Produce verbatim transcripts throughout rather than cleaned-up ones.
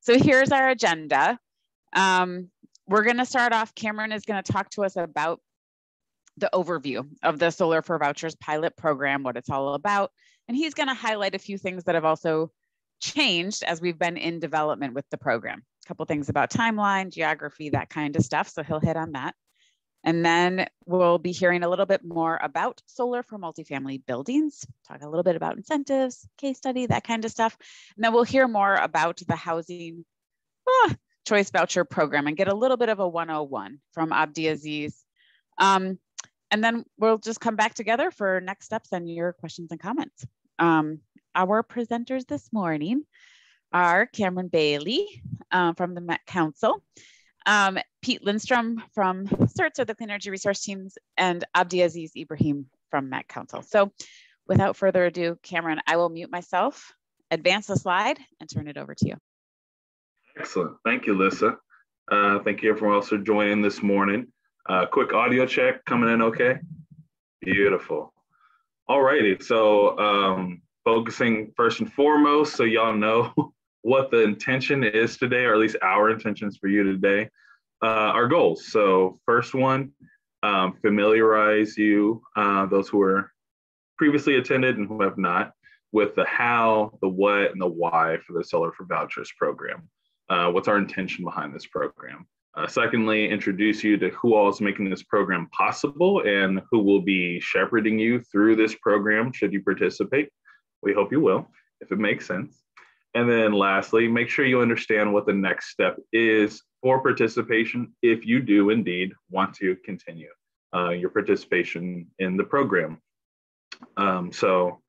So here's our agenda. Um, we're going to start off, Cameron is going to talk to us about the overview of the Solar for Vouchers pilot program, what it's all about. And he's going to highlight a few things that have also changed as we've been in development with the program. A couple things about timeline, geography, that kind of stuff. So he'll hit on that. And then we'll be hearing a little bit more about solar for multifamily buildings, talk a little bit about incentives, case study, that kind of stuff. And then we'll hear more about the housing ah, choice voucher program and get a little bit of a one oh one from Abdi Aziz. Um, and then we'll just come back together for next steps and your questions and comments. Um, our presenters this morning are Cameron Bailey uh, from the Met Council, Um, Pete Lindstrom from CERTS, or the Clean Energy Resource Teams, and Abdi Aziz Ibrahim from Met Council. So without further ado, Cameron, I will mute myself, advance the slide, and turn it over to you. Excellent. Thank you, Lisa. Uh, thank you everyone else for joining this morning. Uh, quick audio check, coming in okay? Beautiful. All righty, so um, focusing first and foremost, so y'all know what the intention is today, or at least our intentions for you today, uh, our goals. So first one, um, familiarize you, uh, those who are previously attended and who have not, with the how, the what, and the why for the Solar for Vouchers program. Uh, what's our intention behind this program? Uh, secondly, introduce you to who all is making this program possible and who will be shepherding you through this program should you participate. We hope you will, if it makes sense. And then lastly, make sure you understand what the next step is for participation if you do indeed want to continue uh, your participation in the program. Um, so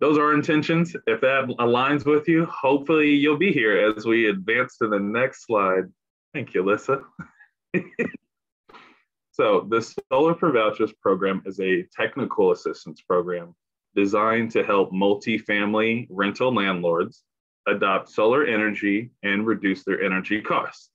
those are our intentions. If that aligns with you, hopefully you'll be here as we advance to the next slide. Thank you, Lisa. So the Solar for Vouchers program is a technical assistance program designed to help multifamily rental landlords adopt solar energy and reduce their energy costs.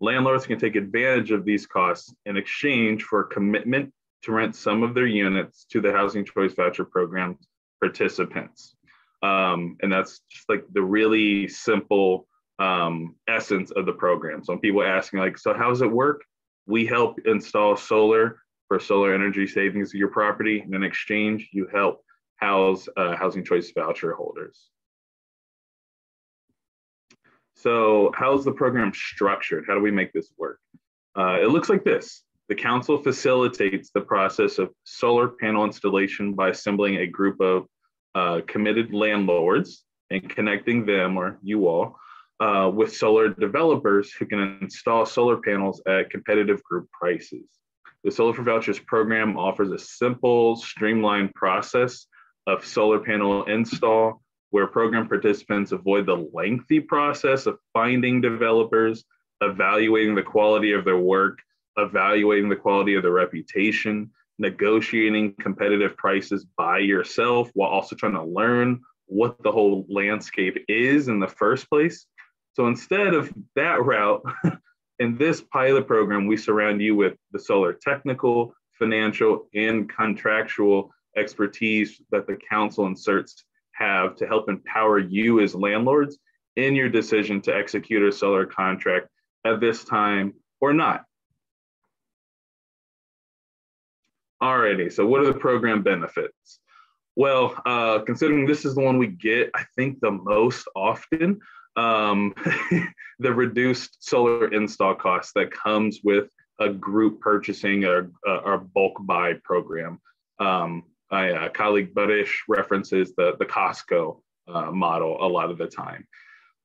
Landlords can take advantage of these costs in exchange for a commitment to rent some of their units to the Housing Choice Voucher Program participants. Um, and that's just like the really simple um, essence of the program. So when people are asking like, so how does it work? We help install solar for solar energy savings of your property, and in exchange, you help house uh, housing choice voucher holders. So how's the program structured? How do we make this work? Uh, it looks like this. The council facilitates the process of solar panel installation by assembling a group of uh, committed landlords and connecting them, or you all, uh, with solar developers who can install solar panels at competitive group prices. The Solar for Vouchers program offers a simple, streamlined process of solar panel install where program participants avoid the lengthy process of finding developers, evaluating the quality of their work, evaluating the quality of their reputation, negotiating competitive prices by yourself while also trying to learn what the whole landscape is in the first place. So instead of that route, in this pilot program, we surround you with the solar technical, financial, and contractual expertise that the council and CERTS have to help empower you as landlords in your decision to execute a solar contract at this time or not. Alrighty, so what are the program benefits? Well, uh, considering this is the one we get, I think, the most often, Um, the reduced solar install costs that comes with a group purchasing or a bulk buy program. Um, my uh, colleague Barish references the, the Costco uh, model a lot of the time.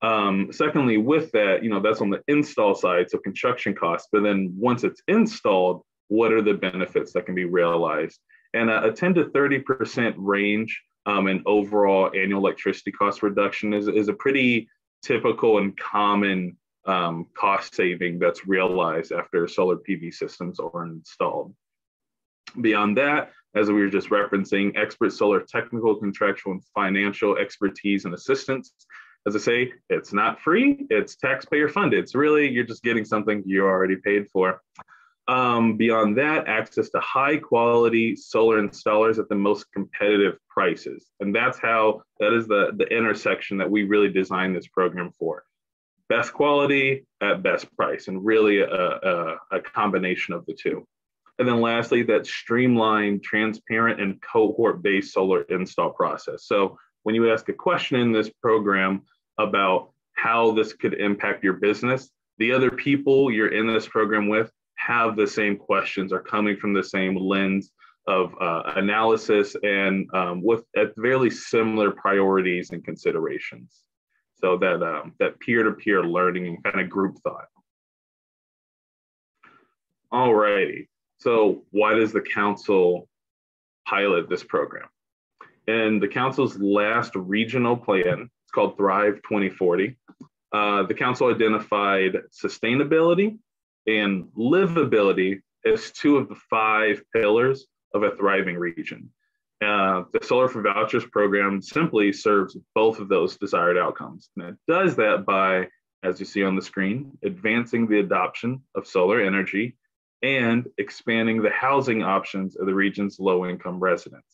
Um, secondly, with that, you know, that's on the install side, so construction costs, but then once it's installed, what are the benefits that can be realized? And a, a ten to thirty percent range um, in overall annual electricity cost reduction is, is a pretty typical and common um, cost saving that's realized after solar P V systems are installed. Beyond that, as we were just referencing, expert solar technical, contractual, and financial expertise and assistance. As I say, it's not free, it's taxpayer funded. It's really, you're just getting something you already paid for. Um, beyond that, access to high quality solar installers at the most competitive prices. And that's how, that is the, the intersection that we really designed this program for. best quality at best price, and really a, a, a combination of the two. And then lastly, that streamlined, transparent, and cohort-based solar install process. So when you ask a question in this program about how this could impact your business, the other people you're in this program with have the same questions, are coming from the same lens of uh, analysis, and um, with at very similar priorities and considerations. So that um, that peer-to-peer learning and kind of group thought. All righty. So why does the council pilot this program? In the council's last regional plan, it's called Thrive twenty forty, uh, the council identified sustainability and livability as two of the five pillars of a thriving region. Uh, the Solar for Vouchers program simply serves both of those desired outcomes. And it does that by, as you see on the screen, advancing the adoption of solar energy and expanding the housing options of the region's low-income residents.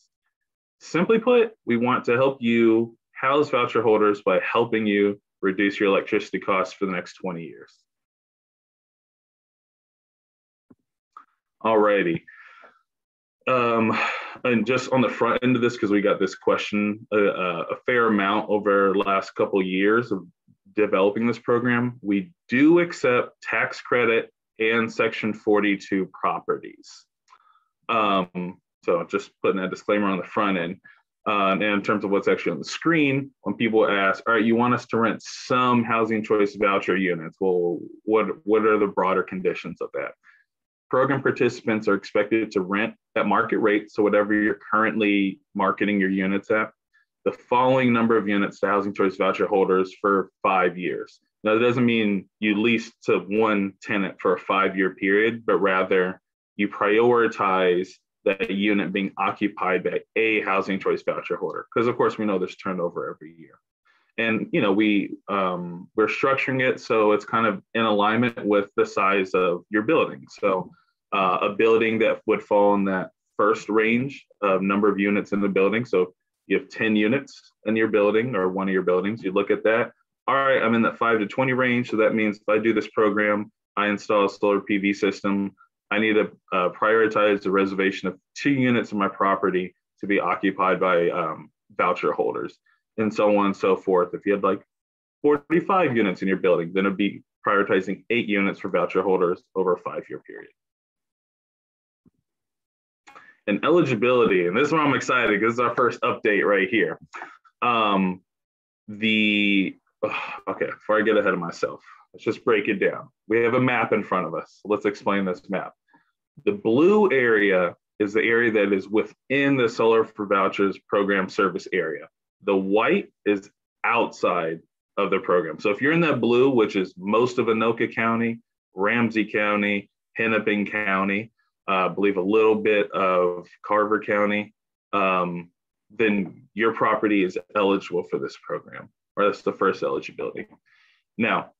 Simply put, we want to help you house voucher holders by helping you reduce your electricity costs for the next twenty years. Alrighty. Um, and just on the front end of this, because we got this question uh, a fair amount over the last couple of years of developing this program, we do accept tax credit and Section forty-two properties. Um, so just putting that disclaimer on the front end. Uh, and in terms of what's actually on the screen, when people ask, all right, you want us to rent some housing choice voucher units. Well, what, what are the broader conditions of that? Program participants are expected to rent at market rate, so whatever you're currently marketing your units at, the following number of units to housing choice voucher holders for five years. Now, that doesn't mean you lease to one tenant for a five-year period, but rather you prioritize that unit being occupied by a housing choice voucher holder, because of course we know there's turnover every year. And you know, we um, we're structuring it so it's kind of in alignment with the size of your building. So uh, a building that would fall in that first range of number of units in the building. So if you have ten units in your building or one of your buildings, you look at that. All right, I'm in that five to twenty range. So that means if I do this program, I install a solar P V system. I need to uh, prioritize the reservation of two units in my property to be occupied by um, voucher holders, and so on and so forth. If you had like forty-five units in your building, then it'd be prioritizing eight units for voucher holders over a five-year period. And eligibility, and this is where I'm excited because this is our first update right here. Um, the, okay, before I get ahead of myself, let's just break it down. We have a map in front of us. Let's explain this map. The blue area is the area that is within the Solar for Vouchers program service area. The white is outside of the program. So if you're in that blue, which is most of Anoka County, Ramsey County, Hennepin County, uh, I believe a little bit of Carver County, um, then your property is eligible for this program, or that's the first eligibility. Now,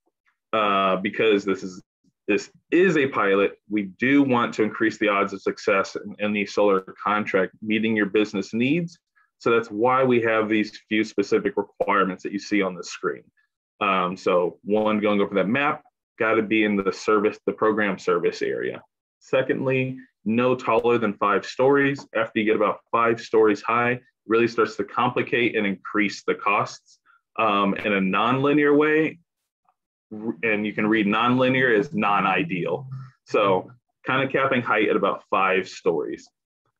uh, because this is, this is a pilot, we do want to increase the odds of success in any solar contract meeting your business needs. So that's why we have these few specific requirements that you see on the screen. Um, so one, going over that map, got to be in the service, the program service area. Secondly, no taller than five stories. After you get about five stories high, it really starts to complicate and increase the costs um, in a non-linear way. And you can read non-linear as non-ideal. So kind of capping height at about five stories.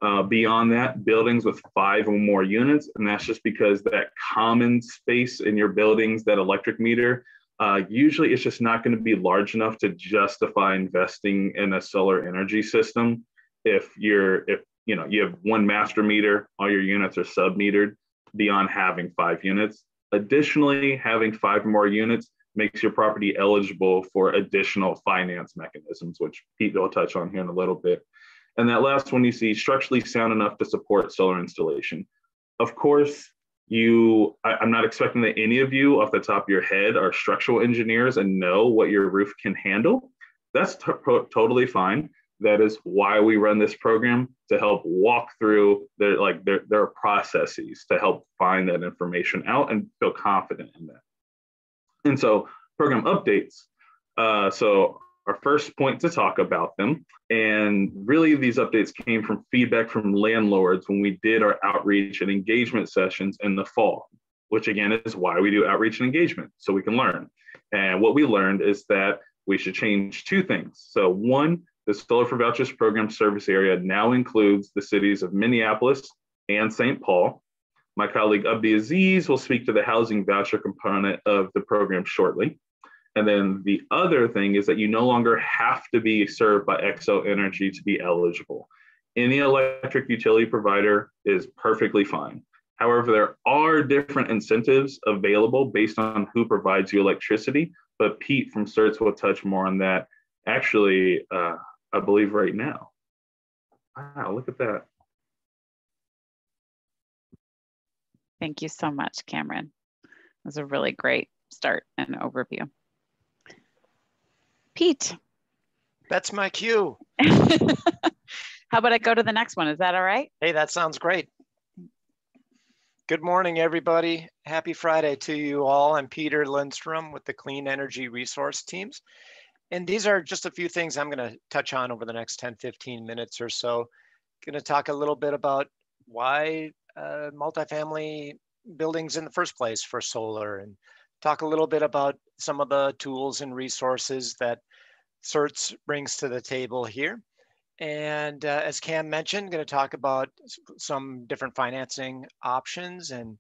Uh, beyond that, buildings with five or more units, and that's just because that common space in your buildings, that electric meter, uh, usually it's just not going to be large enough to justify investing in a solar energy system. If you're, if you know, you have one master meter, all your units are sub-metered beyond having five units. Additionally, having five or more units makes your property eligible for additional finance mechanisms, which Pete will touch on here in a little bit. And that last one you see, structurally sound enough to support solar installation. Of course, you, I, I'm not expecting that any of you off the top of your head are structural engineers and know what your roof can handle. That's totally fine. That is why we run this program, to help walk through the, like, there, there are processes to help find that information out and feel confident in that. And so program updates. Uh, so our first point to talk about them, and really these updates came from feedback from landlords when we did our outreach and engagement sessions in the fall, which again is why we do outreach and engagement, so we can learn. And what we learned is that we should change two things. So one, the Solar for Vouchers program service area now includes the cities of Minneapolis and Saint Paul. My colleague Abdi Aziz will speak to the housing voucher component of the program shortly. And then the other thing is that you no longer have to be served by Xcel Energy to be eligible. Any electric utility provider is perfectly fine. However, there are different incentives available based on who provides you electricity, but Pete from C E R T S will touch more on that actually, uh, I believe right now. Wow, look at that. Thank you so much, Cameron. That was a really great start and overview. Pete. That's my cue. How about I go to the next one? Is that all right? Hey, that sounds great. Good morning, everybody. Happy Friday to you all. I'm Peter Lindstrom with the Clean Energy Resource Teams. And these are just a few things I'm going to touch on over the next ten, fifteen minutes or so. I'm going to talk a little bit about why uh, multifamily buildings in the first place for solar, and talk a little bit about some of the tools and resources that C E R T S brings to the table here. And uh, as Cam mentioned, going to talk about some different financing options and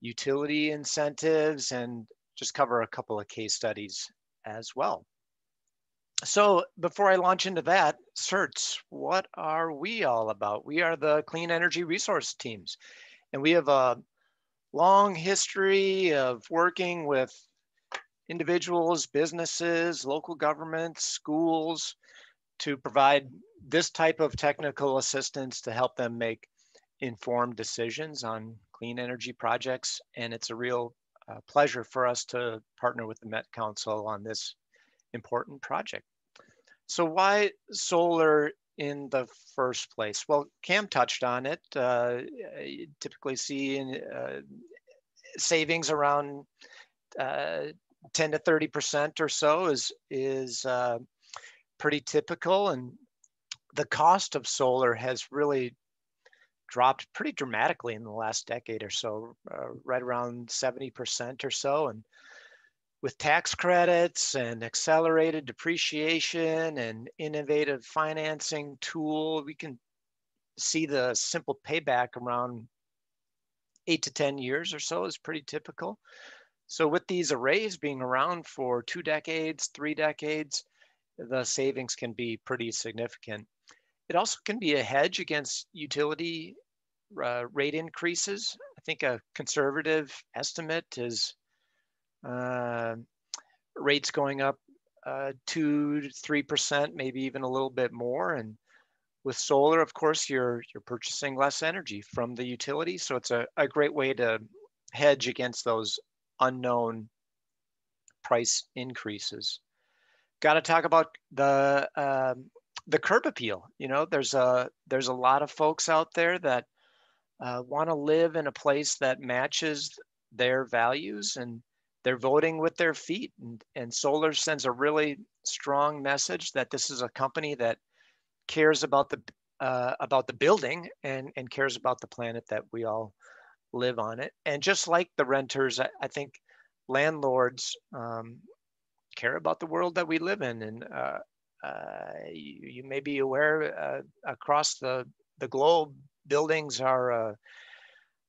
utility incentives, and just cover a couple of case studies as well. So before I launch into that, C E R T S, what are we all about? We are the Clean Energy Resource Teams, and we have a long history of working with individuals, businesses, local governments, schools, to provide this type of technical assistance to help them make informed decisions on clean energy projects. And it's a real uh, pleasure for us to partner with the Met Council on this important project. So why solar in the first place? Well, Cam touched on it. Uh, you typically see in, uh, savings around uh, ten to thirty percent or so is, is uh, pretty typical, and the cost of solar has really dropped pretty dramatically in the last decade or so, uh, right around seventy percent or so. And with tax credits and accelerated depreciation and innovative financing tool, we can see the simple payback around eight to ten years or so is pretty typical. So with these arrays being around for two decades, three decades, the savings can be pretty significant. It also can be a hedge against utility uh, rate increases. I think a conservative estimate is uh, rates going up uh, two to three percent, maybe even a little bit more. And with solar, of course, you're you're purchasing less energy from the utility, so it's a, a great way to hedge against those unknown price increases. Got to talk about the uh, the curb appeal. You know, there's a there's a lot of folks out there that uh, want to live in a place that matches their values, and they're voting with their feet. And, and solar sends a really strong message that this is a company that cares about the uh, about the building and and cares about the planet that we all live on it. And just like the renters, I, I think landlords Um, care about the world that we live in, and uh, uh, you, you may be aware uh, across the the globe, buildings are uh,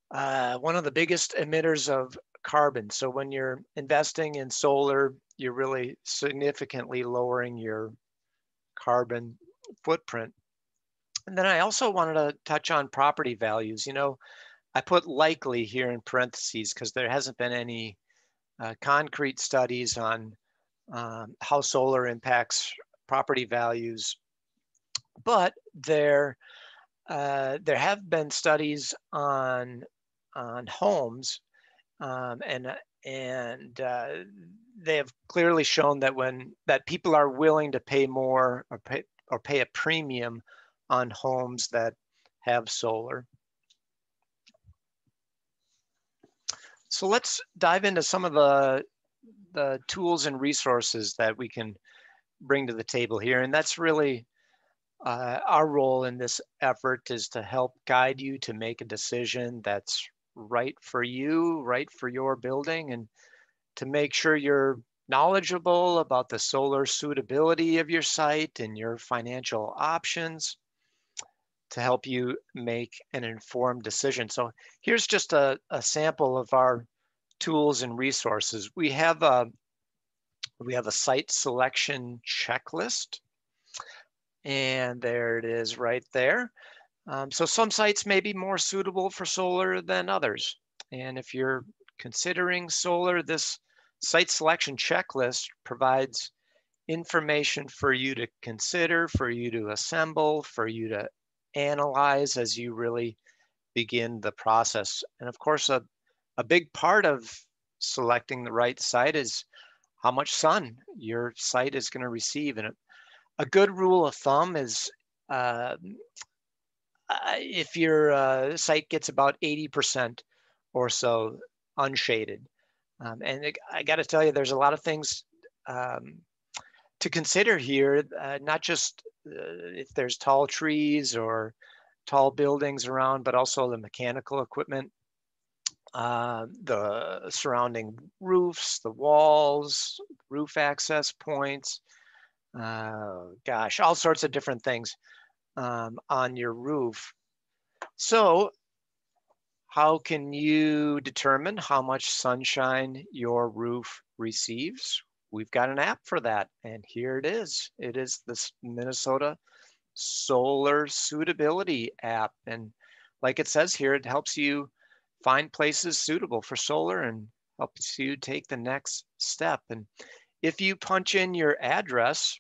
uh, one of the biggest emitters of carbon. So when you're investing in solar, you're really significantly lowering your carbon footprint. And then I also wanted to touch on property values. You know, I put likely here in parentheses because there hasn't been any uh, concrete studies on Um, how solar impacts property values, but there uh, there have been studies on on homes, um, and and uh, they have clearly shown that when that people are willing to pay more or pay or pay a premium on homes that have solar. So let's dive into some of the the tools and resources that we can bring to the table here. And that's really uh, our role in this effort, is to help guide you to make a decision that's right for you, right for your building, and to make sure you're knowledgeable about the solar suitability of your site and your financial options to help you make an informed decision. So here's just a, a sample of our tools and resources. We have a, we have a site selection checklist, and there it is right there. Um, so some sites may be more suitable for solar than others. And if you're considering solar, this site selection checklist provides information for you to consider, for you to assemble, for you to analyze as you really begin the process. And of course, a, a big part of selecting the right site is how much sun your site is going to receive. And a, a good rule of thumb is uh, if your uh, site gets about eighty percent or so unshaded. Um, and it, I got to tell you, there's a lot of things um, to consider here, uh, not just uh, if there's tall trees or tall buildings around, but also the mechanical equipment, uh, the surrounding roofs, the walls, roof access points, uh, gosh, all sorts of different things um, on your roof. So how can you determine how much sunshine your roof receives? We've got an app for that, and here it is. It is this Minnesota Solar Suitability app. And like it says here, it helps you find places suitable for solar and helps you take the next step. And if you punch in your address,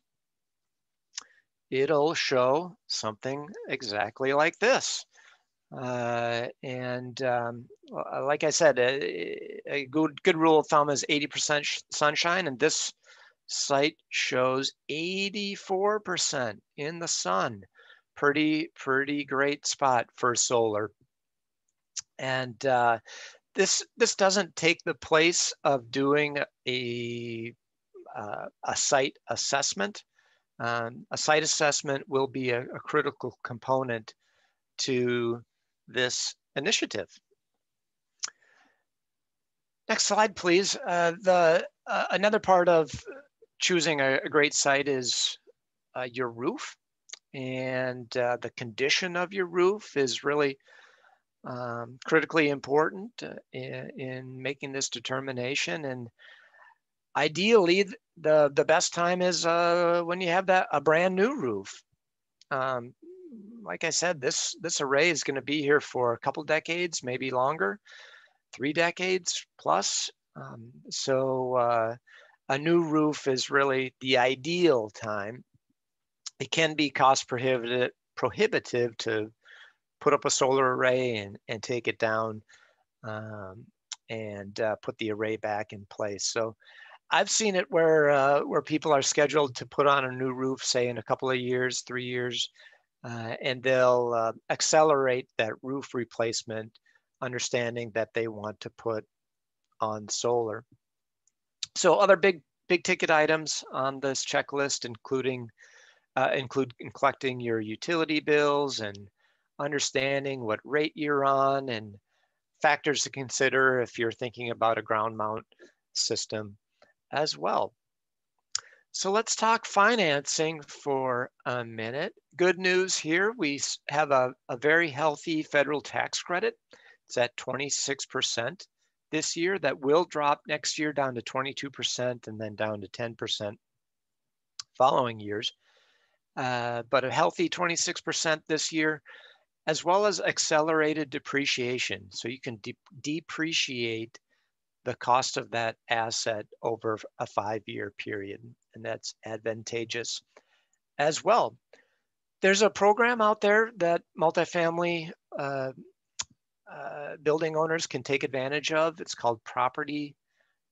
it'll show something exactly like this. Uh, and um, like I said, a, a good, good rule of thumb is eighty percent sunshine, and this site shows eighty-four percent in the sun. Pretty, pretty great spot for solar. And uh, this, this doesn't take the place of doing a, uh, a site assessment. Um, a site assessment will be a, a critical component to this initiative. Next slide, please. Uh, the uh, another part of choosing a, a great site is uh, your roof, and uh, the condition of your roof is really um, critically important in, in making this determination. And ideally, the the best time is uh, when you have that a brand new roof. Um, Like I said, this, this array is going to be here for a couple decades, maybe longer, three decades plus. Um, so uh, a new roof is really the ideal time. It can be cost prohibitive, prohibitive to put up a solar array and, and take it down um, and uh, put the array back in place. So I've seen it where, uh, where people are scheduled to put on a new roof, say in a couple of years, three years, Uh, and they'll uh, accelerate that roof replacement, understanding that they want to put on solar. So other big big ticket items on this checklist, including uh, include collecting your utility bills and understanding what rate you're on, and factors to consider if you're thinking about a ground mount system as well. So let's talk financing for a minute. Good news here, we have a, a very healthy federal tax credit. It's at twenty-six percent this year. That will drop next year down to twenty-two percent and then down to ten percent following years. Uh, but a healthy twenty-six percent this year, as well as accelerated depreciation. So you can de- depreciate the cost of that asset over a five-year period, and that's advantageous as well. There's a program out there that multifamily uh, uh, building owners can take advantage of. It's called Property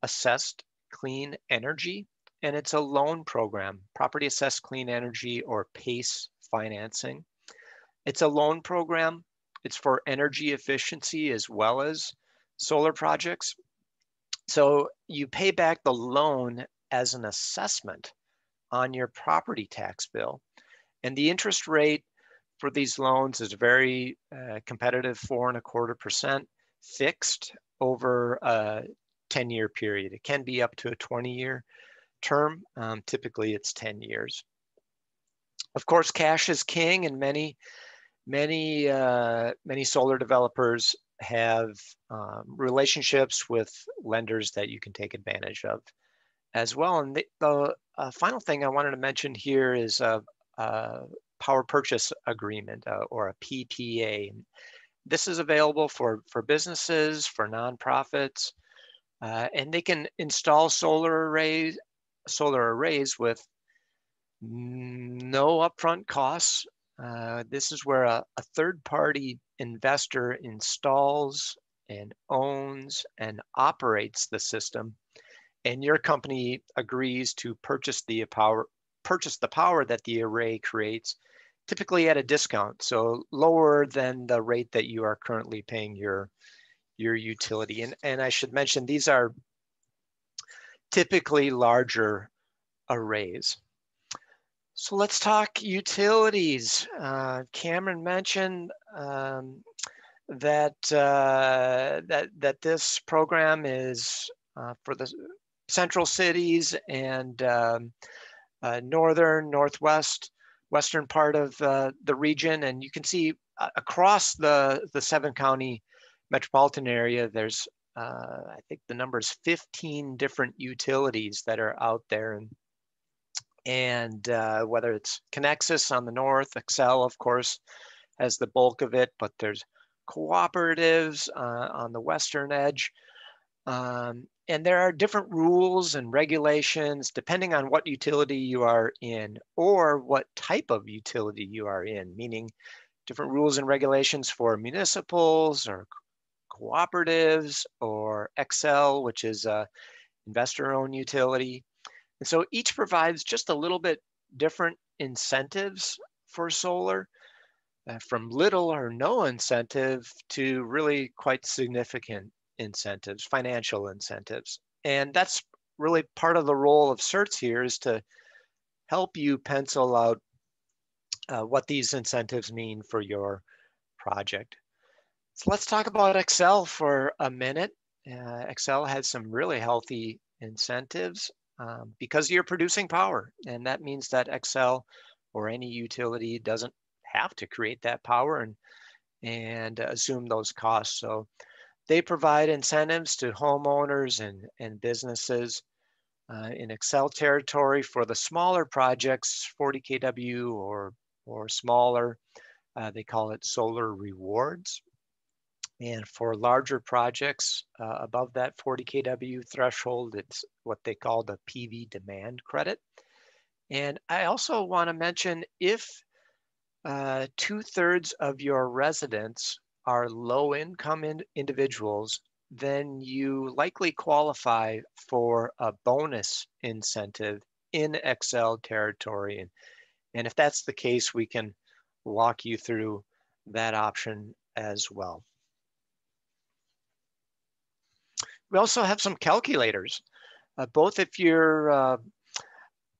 Assessed Clean Energy, and it's a loan program, Property Assessed Clean Energy, or PACE financing. It's a loan program. It's for energy efficiency as well as solar projects. So you pay back the loan as an assessment on your property tax bill. And the interest rate for these loans is very uh, competitive, four and a quarter percent fixed over a ten year period. It can be up to a twenty year term. Um, typically it's ten years. Of course, cash is king, and many, many, uh, many solar developers have um, relationships with lenders that you can take advantage of as well. And the, the uh, final thing I wanted to mention here is a, a power purchase agreement uh, or a P P A. This is available for, for businesses, for nonprofits, uh, and they can install solar arrays, solar arrays with no upfront costs. Uh, this is where a, a third-party investor installs and owns and operates the system, and your company agrees to purchase the power, purchase the power that the array creates, typically at a discount, so lower than the rate that you are currently paying your, your utility. And, and I should mention, these are typically larger arrays. So let's talk utilities. Uh, Cameron mentioned um, that, uh, that, that this program is uh, for the central cities and um, uh, northern, northwest, western part of uh, the region. And you can see uh, across the, the seven county metropolitan area, there's, uh, I think the number is fifteen different utilities that are out there. And And uh, whether it's Connexus on the north, Xcel, of course, has the bulk of it, but there's cooperatives uh, on the western edge. Um, and there are different rules and regulations depending on what utility you are in or what type of utility you are in, meaning different rules and regulations for municipals or cooperatives or Xcel, which is a investor-owned utility. And so each provides just a little bit different incentives for solar, uh, from little or no incentive to really quite significant incentives, financial incentives. And that's really part of the role of certs here, is to help you pencil out uh, what these incentives mean for your project. So let's talk about Xcel for a minute. Uh, Xcel has some really healthy incentives. Um, because you're producing power, and that means that Xcel or any utility doesn't have to create that power and, and assume those costs. So they provide incentives to homeowners and, and businesses uh, in Xcel territory for the smaller projects, forty K W or, or smaller. Uh, they call it solar rewards. And for larger projects uh, above that forty K W threshold, it's what they call the P V demand credit. And I also want to mention, if uh, two thirds of your residents are low income in individuals, then you likely qualify for a bonus incentive in Xcel territory. And, and if that's the case, we can walk you through that option as well. We also have some calculators, uh, both if you're uh,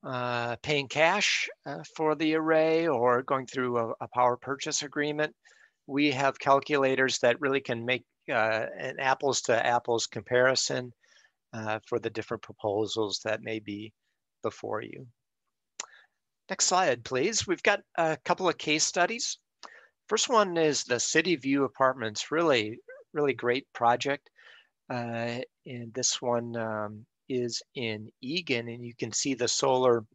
uh, paying cash uh, for the array or going through a, a power purchase agreement. We have calculators that really can make uh, an apples to apples comparison uh, for the different proposals that may be before you. Next slide, please. We've got a couple of case studies. First one is the City View Apartments, really, really great project. Uh, and this one um, is in Eagan, and you can see the solar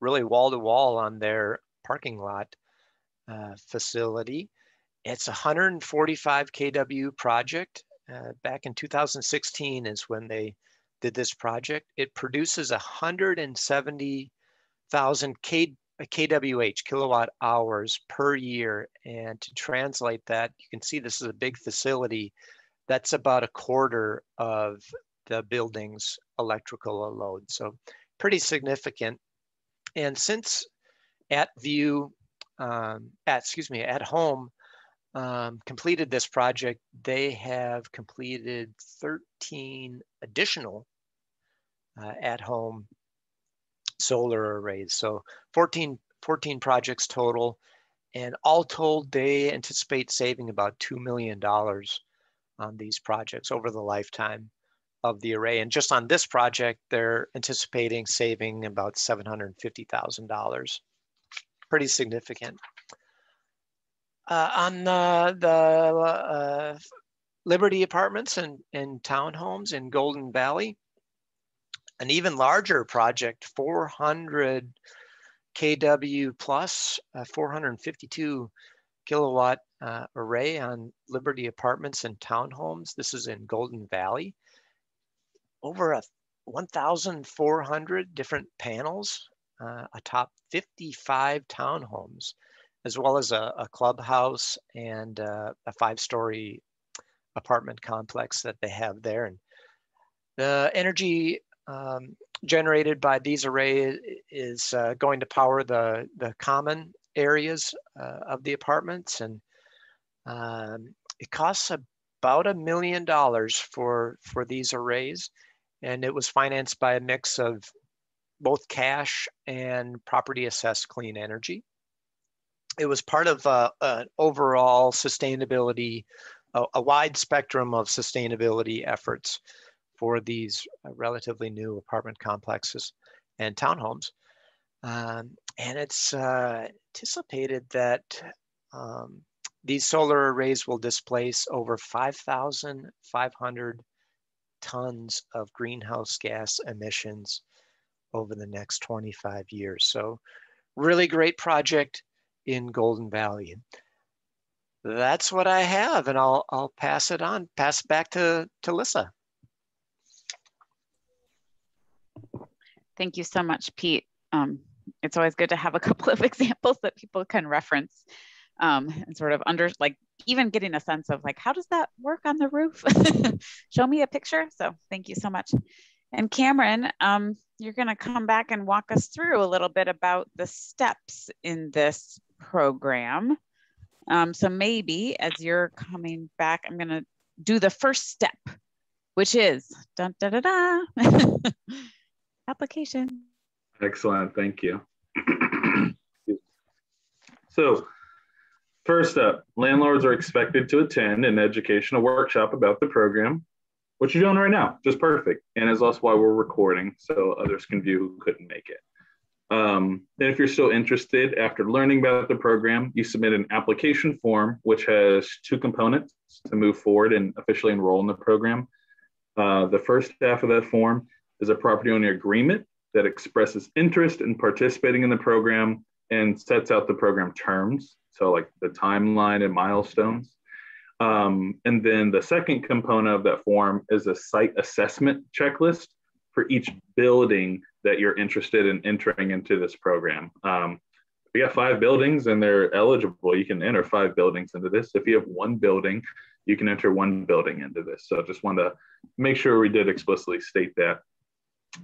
really wall to wall on their parking lot uh, facility. It's a one hundred forty-five K W project. Uh, back in two thousand sixteen is when they did this project. It produces one hundred seventy thousand K W H, kilowatt hours per year. And to translate that, you can see this is a big facility. That's about a quarter of the building's electrical load. So pretty significant. And since at View, um, at, excuse me, at Home um, completed this project, they have completed thirteen additional uh, at-home solar arrays. So fourteen, fourteen projects total. And all told, they anticipate saving about two million dollars on these projects over the lifetime of the array. And just on this project, they're anticipating saving about seven hundred fifty thousand dollars. Pretty significant. Uh, on the, the uh, Liberty Apartments and, and Townhomes in Golden Valley, an even larger project, four hundred K W plus uh, four hundred fifty-two kilowatt uh, array on Liberty Apartments and Townhomes. This is in Golden Valley. Over a one thousand four hundred different panels uh, atop fifty-five townhomes, as well as a, a clubhouse and uh, a five-story apartment complex that they have there. And the energy um, generated by these arrays is uh, going to power the, the common areas uh, of the apartments. And um, it costs about a million dollars for, for these arrays. And it was financed by a mix of both cash and property assessed clean energy. It was part of uh, an overall sustainability, a, a wide spectrum of sustainability efforts for these relatively new apartment complexes and townhomes. Um, and it's uh, anticipated that um, these solar arrays will displace over five thousand five hundred tons of greenhouse gas emissions over the next twenty-five years. So really great project in Golden Valley. That's what I have, and I'll, I'll pass it on, pass it back to, to Lisa. Thank you so much, Pete. Um, it's always good to have a couple of examples that people can reference um, and sort of under, like even getting a sense of like, how does that work on the roof? Show me a picture. So thank you so much. And Cameron, um, you're gonna come back and walk us through a little bit about the steps in this program. Um, so maybe as you're coming back, I'm gonna do the first step, which is dun, da, da, da. Application. Excellent, thank you. So, first up, landlords are expected to attend an educational workshop about the program, which you're doing right now, just perfect. And it's also why we're recording, so others can view who couldn't make it. Um, then if you're still interested, after learning about the program, you submit an application form, which has two components to move forward and officially enroll in the program. Uh, the first half of that form is a property owner agreement that expresses interest in participating in the program and sets out the program terms. So like the timeline and milestones. Um, and then the second component of that form is a site assessment checklist for each building that you're interested in entering into this program. Um, we got five buildings and they're eligible. You can enter five buildings into this. If you have one building, you can enter one building into this. So just wanted to make sure we did explicitly state that.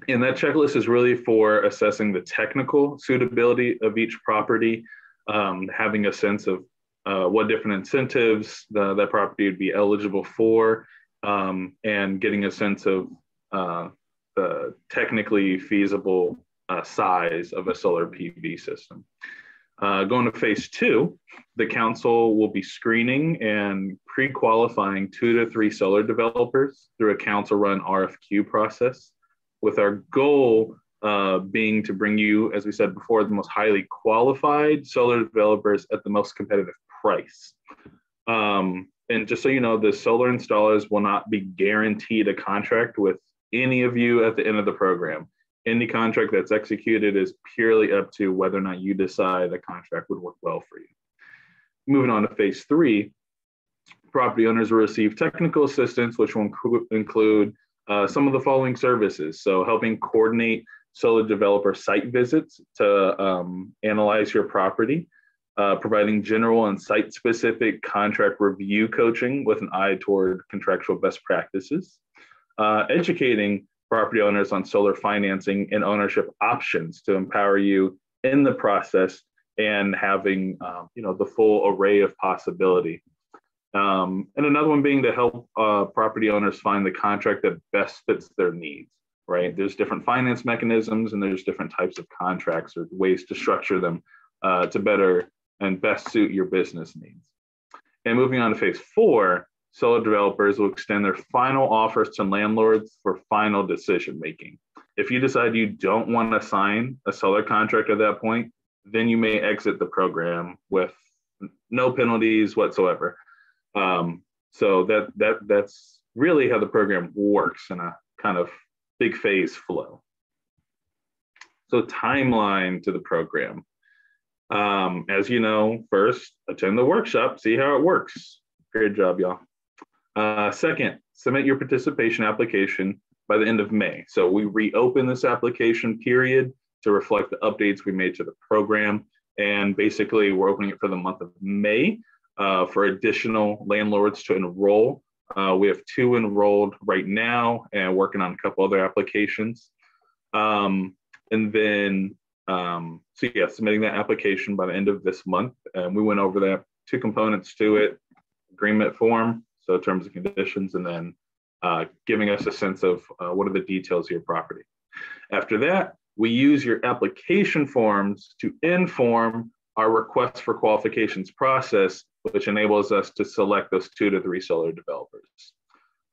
And that checklist is really for assessing the technical suitability of each property, um, having a sense of uh, what different incentives the, that property would be eligible for, um, and getting a sense of uh, the technically feasible uh, size of a solar P V system. Uh, going to phase two, the council will be screening and pre-qualifying two to three solar developers through a council-run R F Q process, with our goal uh, being to bring you, as we said before, the most highly qualified solar developers at the most competitive price. Um, and just so you know, the solar installers will not be guaranteed a contract with any of you at the end of the program. Any contract that's executed is purely up to whether or not you decide a contract would work well for you. Moving on to phase three, property owners will receive technical assistance, which will include Uh, some of the following services. So helping coordinate solar developer site visits to um, analyze your property, uh, providing general and site-specific contract review coaching with an eye toward contractual best practices, uh, educating property owners on solar financing and ownership options to empower you in the process and having um, you know, the full array of possibility Um, and another one being to help uh, property owners find the contract that best fits their needs, right? There's different finance mechanisms and there's different types of contracts or ways to structure them uh, to better and best suit your business needs. And moving on to phase four, solar developers will extend their final offers to landlords for final decision-making. If you decide you don't want to sign a solar contract at that point, then you may exit the program with no penalties whatsoever. Um, so that that that's really how the program works in a kind of big phase flow. So timeline to the program. Um, as you know, first, attend the workshop, see how it works. Great job, y'all. Uh, second, submit your participation application by the end of May. So we reopen this application period to reflect the updates we made to the program. And basically, we're opening it for the month of May. Uh, for additional landlords to enroll. Uh, we have two enrolled right now and working on a couple other applications. Um, and then, um, so yeah, submitting that application by the end of this month. And we went over that, two components to it, agreement form, so terms and conditions, and then uh, giving us a sense of uh, what are the details of your property. After that, we use your application forms to inform our request for qualifications process, which enables us to select those two to three solar developers.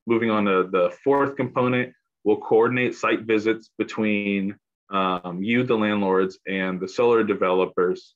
Moving on to the fourth component, we'll coordinate site visits between um, you, the landlords, and the solar developers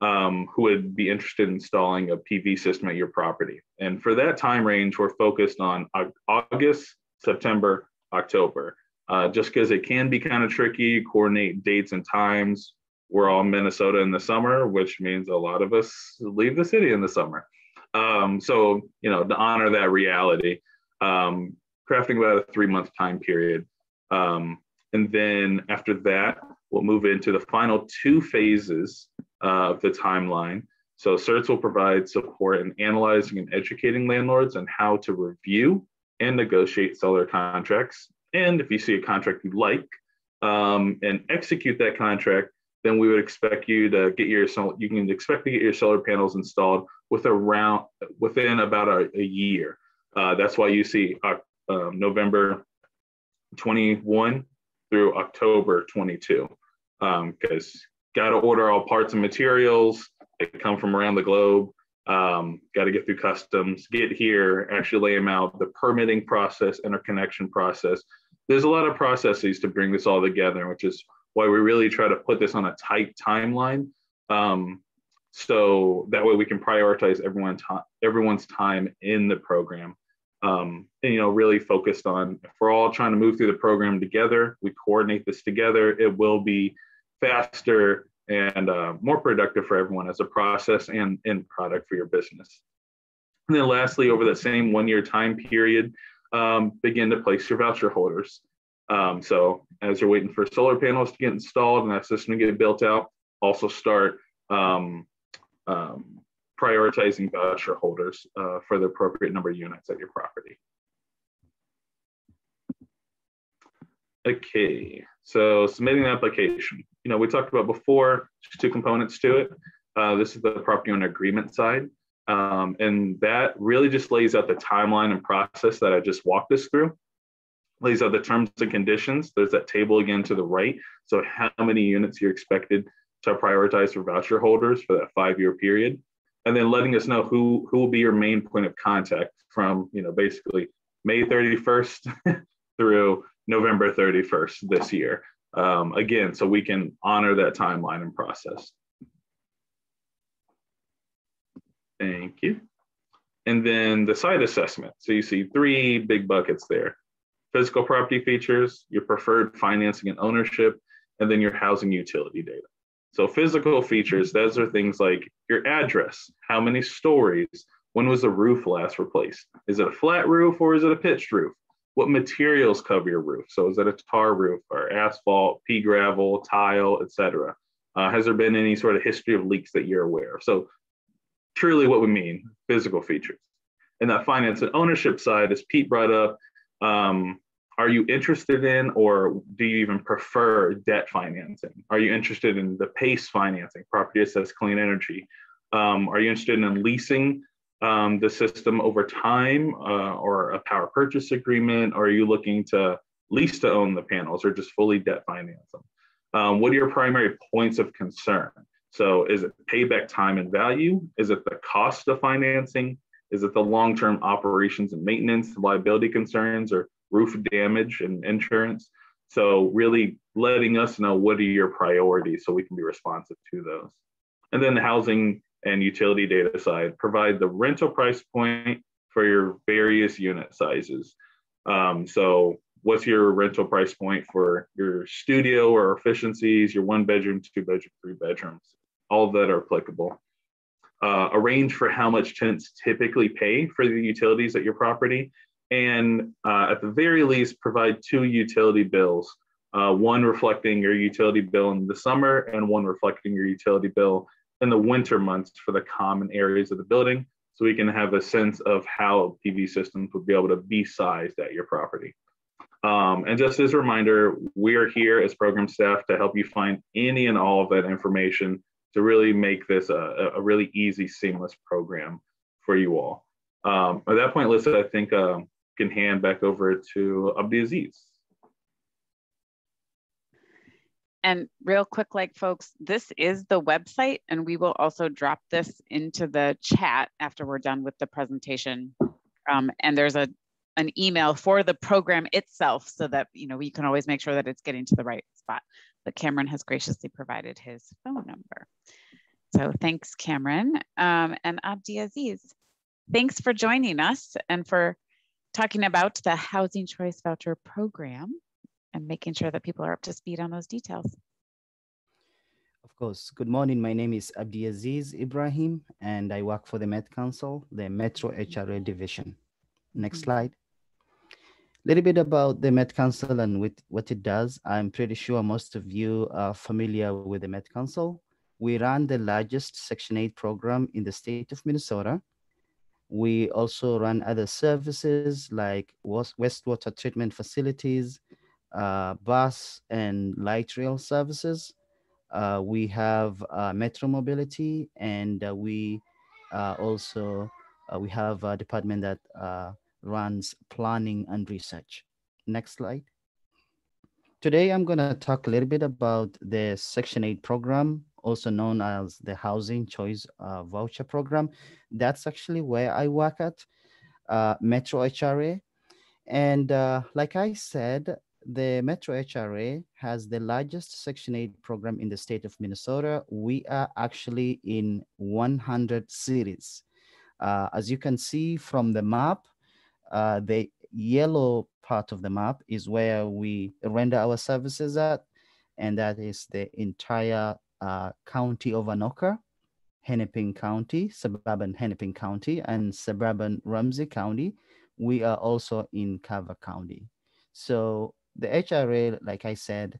um, who would be interested in installing a P V system at your property. And for that time range, we're focused on August, September, October, uh, just because it can be kind of tricky, coordinate dates and times. We're all in Minnesota in the summer, which means a lot of us leave the city in the summer. Um, so, you know, to honor that reality, um, crafting about a three month time period. Um, and then after that, we'll move into the final two phases uh, of the timeline. So C E R Ts will provide support in analyzing and educating landlords on how to review and negotiate solar contracts. And if you see a contract you like um, and execute that contract, then we would expect you to get your you can expect to get your solar panels installed with around within about a, a year. Uh, that's why you see uh, uh, November twenty-first through October twenty-second, um, because got to order all parts and materials that come from around the globe. Um, got to get through customs, get here, actually lay them out, the permitting process, interconnection process. There's a lot of processes to bring this all together, which is why we really try to put this on a tight timeline. Um, so that way we can prioritize everyone everyone's time in the program. Um, and, you know, really focused on, if we're all trying to move through the program together, we coordinate this together, it will be faster and uh, more productive for everyone as a process and end product for your business. And then lastly, over the same one-year time period, um, begin to place your voucher holders. Um, so as you're waiting for solar panels to get installed and that system to get built out, also start um, um, prioritizing voucher holders uh, for the appropriate number of units at your property. Okay, so submitting the application. You know, we talked about before, there's two components to it. Uh, this is the property owner agreement side. Um, and that really just lays out the timeline and process that I just walked us through. These are the terms and conditions. There's that table again to the right. So how many units you're expected to prioritize for voucher holders for that five-year period. And then letting us know who, who will be your main point of contact from, you know, basically May thirty-first through November thirty-first this year. Um, again, so we can honor that timeline and process. Thank you. And then the site assessment. So you see three big buckets there. Physical property features, your preferred financing and ownership, and then your housing utility data. So physical features, those are things like your address, how many stories, when was the roof last replaced? Is it a flat roof or is it a pitched roof? What materials cover your roof? So is it a tar roof or asphalt, pea gravel, tile, et cetera? Uh, has there been any sort of history of leaks that you're aware of? So truly what we mean, physical features. And that finance and ownership side, as Pete brought up, Um, are you interested in, or do you even prefer debt financing? Are you interested in the PACE financing, Property Assessed Clean Energy? Um, are you interested in leasing um, the system over time, uh, or a power purchase agreement? Or are you looking to lease to own the panels or just fully debt finance them? Um, what are your primary points of concern? So is it payback time and value? Is it the cost of financing? Is it the long-term operations and maintenance, liability concerns, or roof damage and insurance? So really letting us know what are your priorities so we can be responsive to those. And then the housing and utility data side, provide the rental price point for your various unit sizes. Um, so what's your rental price point for your studio or efficiencies, your one bedroom, two bedroom, three bedrooms, all that are applicable. Uh, a range for how much tenants typically pay for the utilities at your property. And uh, at the very least, provide two utility bills, uh, one reflecting your utility bill in the summer and one reflecting your utility bill in the winter months for the common areas of the building, so we can have a sense of how P V systems would be able to be sized at your property. Um, and just as a reminder, we're here as program staff to help you find any and all of that information to really make this a, a really easy, seamless program for you all. Um, at that point, Alyssa, I think um, can hand back over to Abdi Aziz. And real quick, like folks, this is the website, and we will also drop this into the chat after we're done with the presentation. Um, and there's a an email for the program itself, so that you know we can always make sure that it's getting to the right spot. But Cameron has graciously provided his phone number. So thanks, Cameron. Um, and Abdi Aziz, thanks for joining us and for talking about the Housing Choice Voucher Program and making sure that people are up to speed on those details. Of course. Good morning. My name is Abdi Aziz Ibrahim, and I work for the Met Council, the Metro H R A Division. Next slide. A little bit about the Met Council and with what it does. I'm pretty sure most of you are familiar with the Met Council. We run the largest Section eight program in the state of Minnesota. We also run other services like wastewater treatment facilities, uh, bus and light rail services. Uh, we have uh, Metro Mobility, and uh, we uh, also uh, we have a department that uh, runs planning and research. Next slide. Today, I'm gonna talk a little bit about the Section eight program, also known as the Housing Choice uh, Voucher Program. That's actually where I work at, uh, Metro H R A. And uh, like I said, the Metro H R A has the largest Section eight program in the state of Minnesota. We are actually in one hundred cities. Uh, as you can see from the map, uh, the yellow part of the map is where we render our services at, and that is the entire Uh, county of Anoka, Hennepin County, suburban Hennepin County, and suburban Ramsey County. We are also in Carver County. So the H R A, like I said,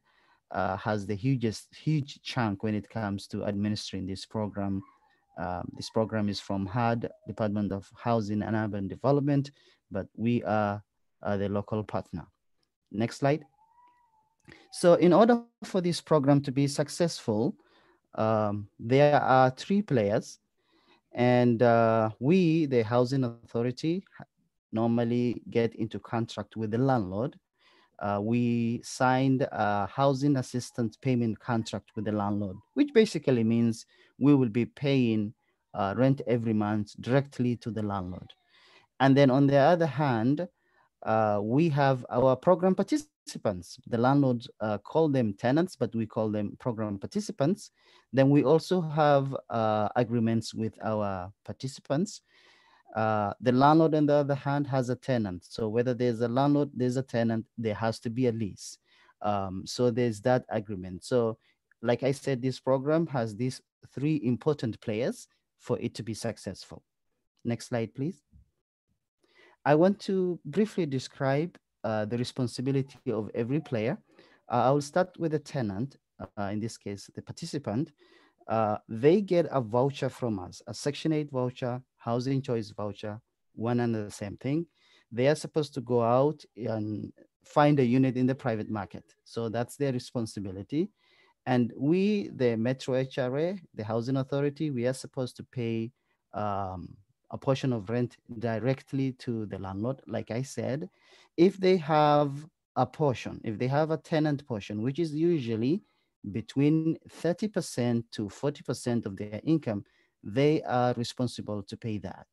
uh, has the hugest, huge chunk when it comes to administering this program. Um, this program is from H U D, Department of Housing and Urban Development, but we are uh, the local partner. Next slide. So in order for this program to be successful, Um, there are three players, and uh, we, the housing authority, normally get into contract with the landlord. Uh, we signed a housing assistance payment contract with the landlord, which basically means we will be paying uh, rent every month directly to the landlord. And then on the other hand, uh, we have our program participants. The landlords uh, call them tenants, but we call them program participants. Then we also have uh, agreements with our participants. Uh, the landlord, on the other hand, has a tenant. So whether there's a landlord, there's a tenant, there has to be a lease. Um, so there's that agreement. So like I said, this program has these three important players for it to be successful. Next slide, please. I want to briefly describe uh, the responsibility of every player. Uh, I will start with the tenant, uh, in this case, the participant. Uh, they get a voucher from us, a Section eight voucher, housing choice voucher, one and the same thing. They are supposed to go out and find a unit in the private market. So that's their responsibility. And we, the Metro H R A, the housing authority, we are supposed to pay um, a portion of rent directly to the landlord. Like I said, if they have a portion, if they have a tenant portion, which is usually between thirty percent to forty percent of their income, they are responsible to pay that.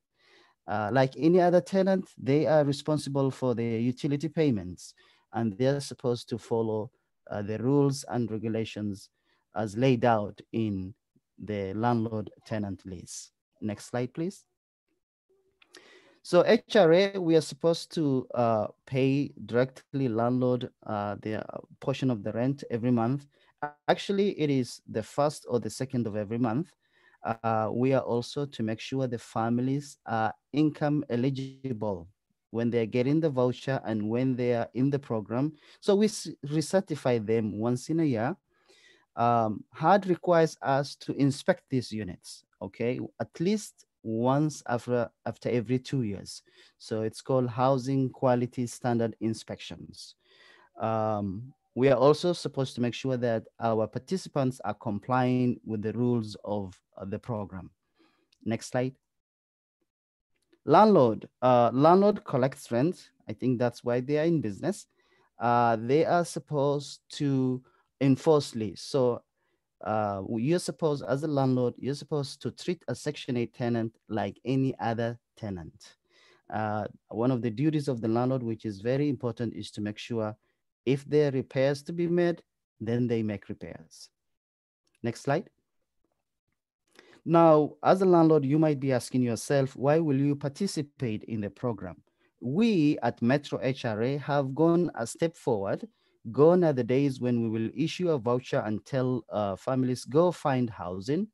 Uh, like any other tenant, they are responsible for their utility payments, and they're supposed to follow uh, the rules and regulations as laid out in the landlord-tenant lease. Next slide, please. So H R A, we are supposed to uh, pay directly landlord uh, their portion of the rent every month. Actually, it is the first or the second of every month. Uh, we are also to make sure the families are income eligible when they're getting the voucher and when they are in the program. So we recertify them once in a year. Um, H U D requires us to inspect these units, okay, at least once after, after every two years. So it's called Housing Quality Standard Inspections. Um, We are also supposed to make sure that our participants are complying with the rules of the program. Next slide. Landlord. Uh, landlord collects rent. I think that's why they are in business. Uh, they are supposed to enforce lease. So uh, you're supposed, as a landlord, you're supposed to treat a Section eight tenant like any other tenant. Uh, one of the duties of the landlord, which is very important, is to make sure if there are repairs to be made, then they make repairs. Next slide. Now, as a landlord, you might be asking yourself, why will you participate in the program? We at Metro H R A have gone a step forward. Gone are the days when we will issue a voucher and tell uh, families, go find housing.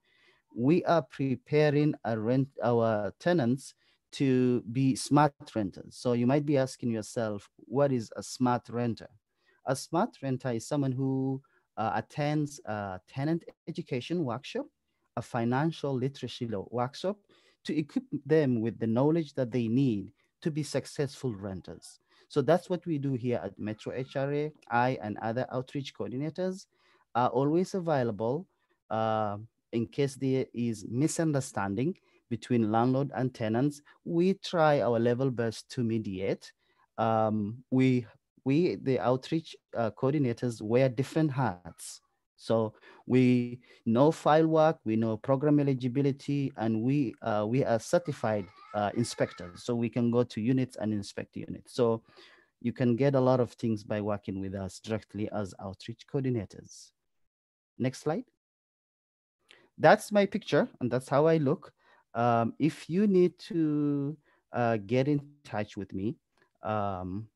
We are preparing our, rent, our tenants to be smart renters. So you might be asking yourself, what is a smart renter? A smart renter is someone who uh, attends a tenant education workshop, a financial literacy workshop, to equip them with the knowledge that they need to be successful renters. So that's what we do here at Metro H R A. I and other outreach coordinators are always available uh, in case there is misunderstanding between landlord and tenants. We try our level best to mediate. Um, we We, the outreach uh, coordinators, wear different hats. So we know file work, we know program eligibility, and we, uh, we are certified uh, inspectors. So we can go to units and inspect units. So you can get a lot of things by working with us directly as outreach coordinators. Next slide. That's my picture, and that's how I look. Um, if you need to uh, get in touch with me, um,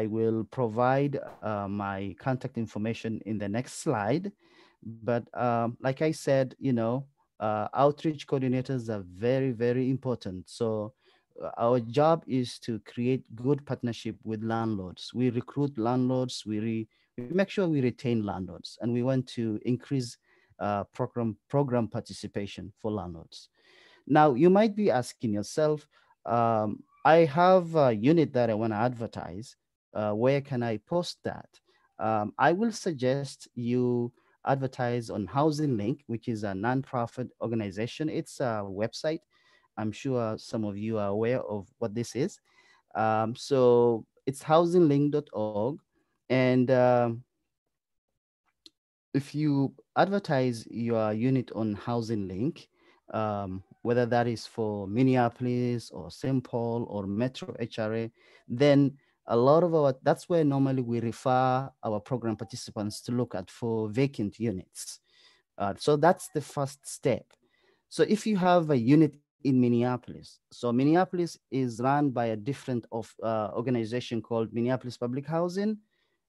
I will provide uh, my contact information in the next slide. But um, like I said, you know, uh, outreach coordinators are very, very important. So our job is to create good partnership with landlords. We recruit landlords, we, re we make sure we retain landlords, and we want to increase uh, program, program participation for landlords. Now, you might be asking yourself, um, I have a unit that I wanna advertise. Uh, where can I post that? Um, I will suggest you advertise on Housing Link, which is a nonprofit organization. It's a website. I'm sure some of you are aware of what this is. Um, so it's housing link dot org. And um, if you advertise your unit on Housing Link, um, whether that is for Minneapolis or Saint Paul or Metro H R A, then a lot of our, that's where normally we refer our program participants to look at for vacant units. Uh, so that's the first step. So if you have a unit in Minneapolis, so Minneapolis is run by a different of, uh, organization called Minneapolis Public Housing.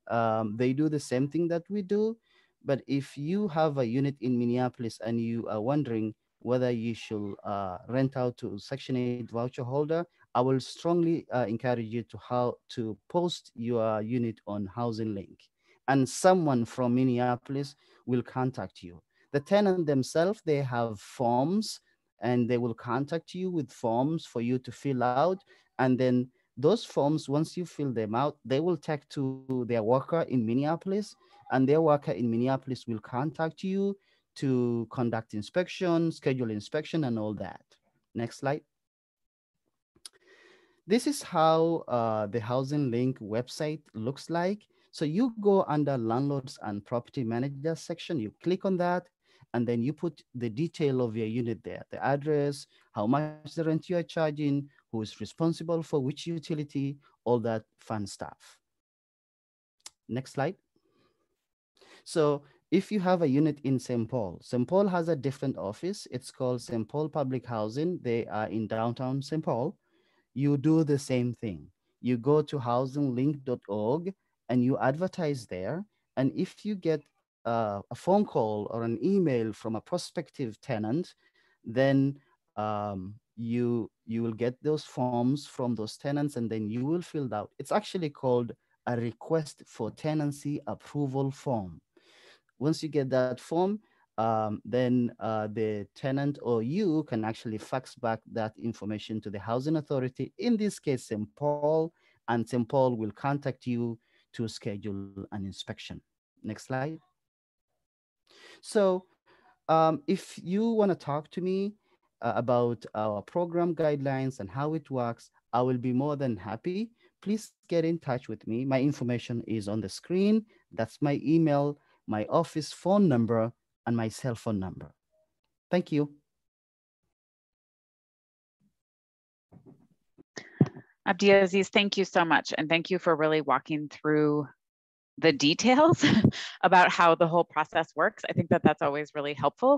Um, they do the same thing that we do. But if you have a unit in Minneapolis and you are wondering whether you should uh, rent out to Section eight voucher holder, I will strongly uh, encourage you to how to post your unit on Housing Link, and someone from Minneapolis will contact you. The tenant themselves, they have forms, and they will contact you with forms for you to fill out. And then those forms, once you fill them out, they will take to their worker in Minneapolis, and their worker in Minneapolis will contact you to conduct inspection, schedule inspection, and all that. Next slide. This is how uh, the Housing Link website looks like. So you go under landlords and property managers section, you click on that, and then you put the detail of your unit there, the address, how much the rent you are charging, who is responsible for which utility, all that fun stuff. Next slide. So if you have a unit in Saint Paul, Saint Paul has a different office. It's called Saint Paul Public Housing. They are in downtown Saint Paul. You do the same thing. You go to housing link dot org and you advertise there. And if you get Uh, a phone call or an email from a prospective tenant, then um, you, you will get those forms from those tenants and then you will fill out. It's actually called a request for tenancy approval form. Once you get that form, um, then uh, the tenant or you can actually fax back that information to the housing authority, in this case, Saint Paul, and Saint Paul will contact you to schedule an inspection. Next slide. So um, if you want to talk to me uh, about our program guidelines and how it works, I will be more than happy. Please get in touch with me. My information is on the screen. That's my email, my office phone number, and my cell phone number. Thank you. Abdi Aziz, thank you so much. And thank you for really walking through the details about how the whole process works. I think that that's always really helpful.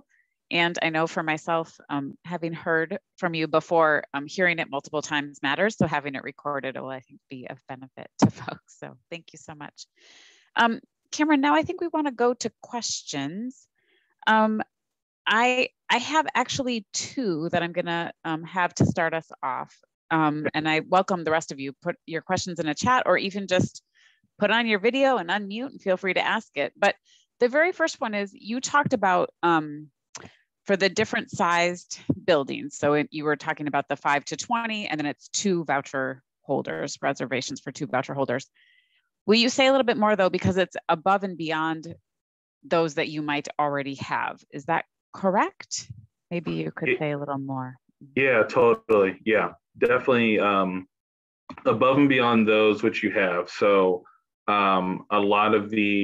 And I know for myself, um, having heard from you before, um, hearing it multiple times matters. So having it recorded will, I think, be of benefit to folks. So thank you so much. Um, Cameron, now I think we wanna go to questions. Um, I, I have actually two that I'm gonna um, have to start us off. Um, and I welcome the rest of you, put your questions in a chat or even just put on your video and unmute and feel free to ask it. But the very first one is, you talked about um, for the different sized buildings. So it, you were talking about the five to twenty, and then it's two voucher holders, reservations for two voucher holders. Will you say a little bit more though, because it's above and beyond those that you might already have. Is that correct? Maybe you could say a little more. Yeah, totally. Yeah, definitely um, above and beyond those which you have. So Um, a lot of the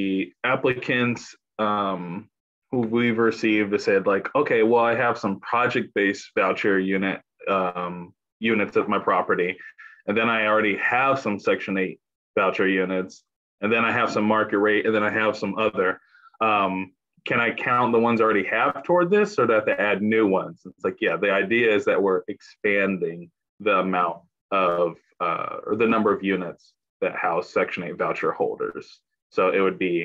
applicants um, who we've received said, like, okay, well, I have some project-based voucher unit um, units at my property, and then I already have some Section eight voucher units, and then I have some market rate, and then I have some other. Um, can I count the ones I already have toward this, or do I have to add new ones? It's like, yeah, the idea is that we're expanding the amount of, uh, or the number of units that house Section eight voucher holders. So it would be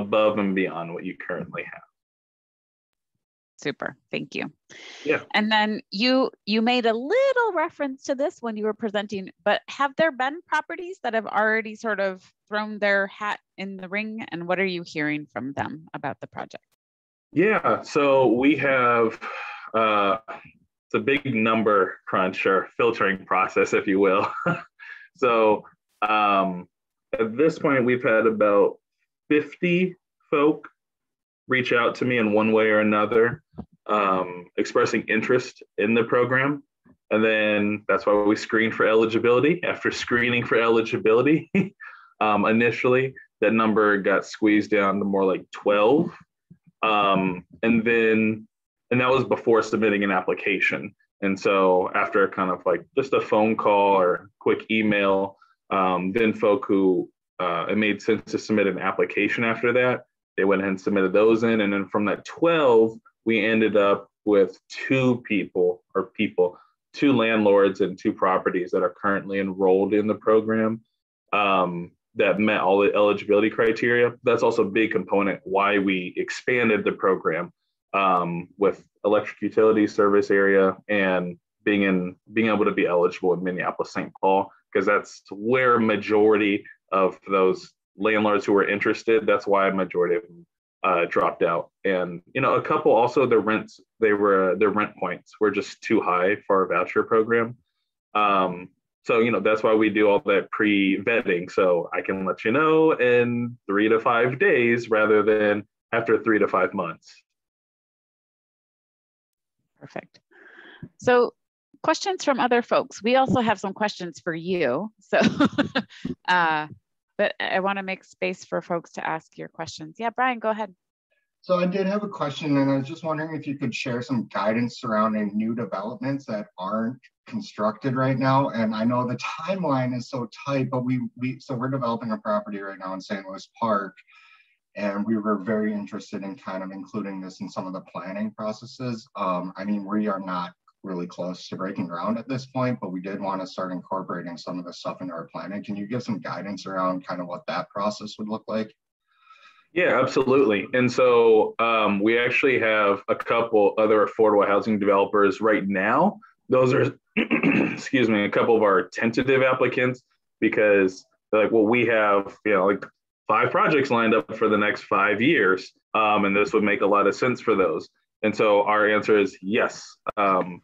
above and beyond what you currently have. Super, thank you. Yeah. And then you you made a little reference to this when you were presenting, but have there been properties that have already sort of thrown their hat in the ring, and what are you hearing from them about the project? Yeah, so we have, uh, it's a big number crunch or filtering process, if you will. So Um, at this point, we've had about fifty folk reach out to me in one way or another, um, expressing interest in the program. And then that's why we screen for eligibility. After screening for eligibility, um, initially, that number got squeezed down to more like twelve. Um, and then, and that was before submitting an application. And so after kind of like just a phone call or quick email, Um, then folk who uh, it made sense to submit an application after that, they went ahead and submitted those in. And then from that twelve, we ended up with two people or people, two landlords and two properties that are currently enrolled in the program um, that met all the eligibility criteria. That's also a big component why we expanded the program um, with electric utility service area and being in being able to be eligible in Minneapolis, Saint Paul, because that's where majority of those landlords who were interested, that's why a majority of them uh, dropped out. And, you know, a couple also, their rents, they were, their rent points were just too high for our voucher program. Um, so, you know, that's why we do all that pre-vetting. So I can let you know in three to five days rather than after three to five months. Perfect. So questions from other folks. We also have some questions for you. So, uh, but I want to make space for folks to ask your questions. Yeah, Brian, go ahead. So I did have a question, and I was just wondering if you could share some guidance surrounding new developments that aren't constructed right now. And I know the timeline is so tight, but we, we so we're developing a property right now in Saint Louis Park, and we were very interested in kind of including this in some of the planning processes. Um, I mean, we are not really close to breaking ground at this point, but we did want to start incorporating some of the stuff into our planning. Can you give some guidance around kind of what that process would look like? Yeah, absolutely. And so um, we actually have a couple other affordable housing developers right now. Those are, excuse me, a couple of our tentative applicants, because they're like, well, we have, you know, like five projects lined up for the next five years. Um, and this would make a lot of sense for those. And so our answer is yes. Um,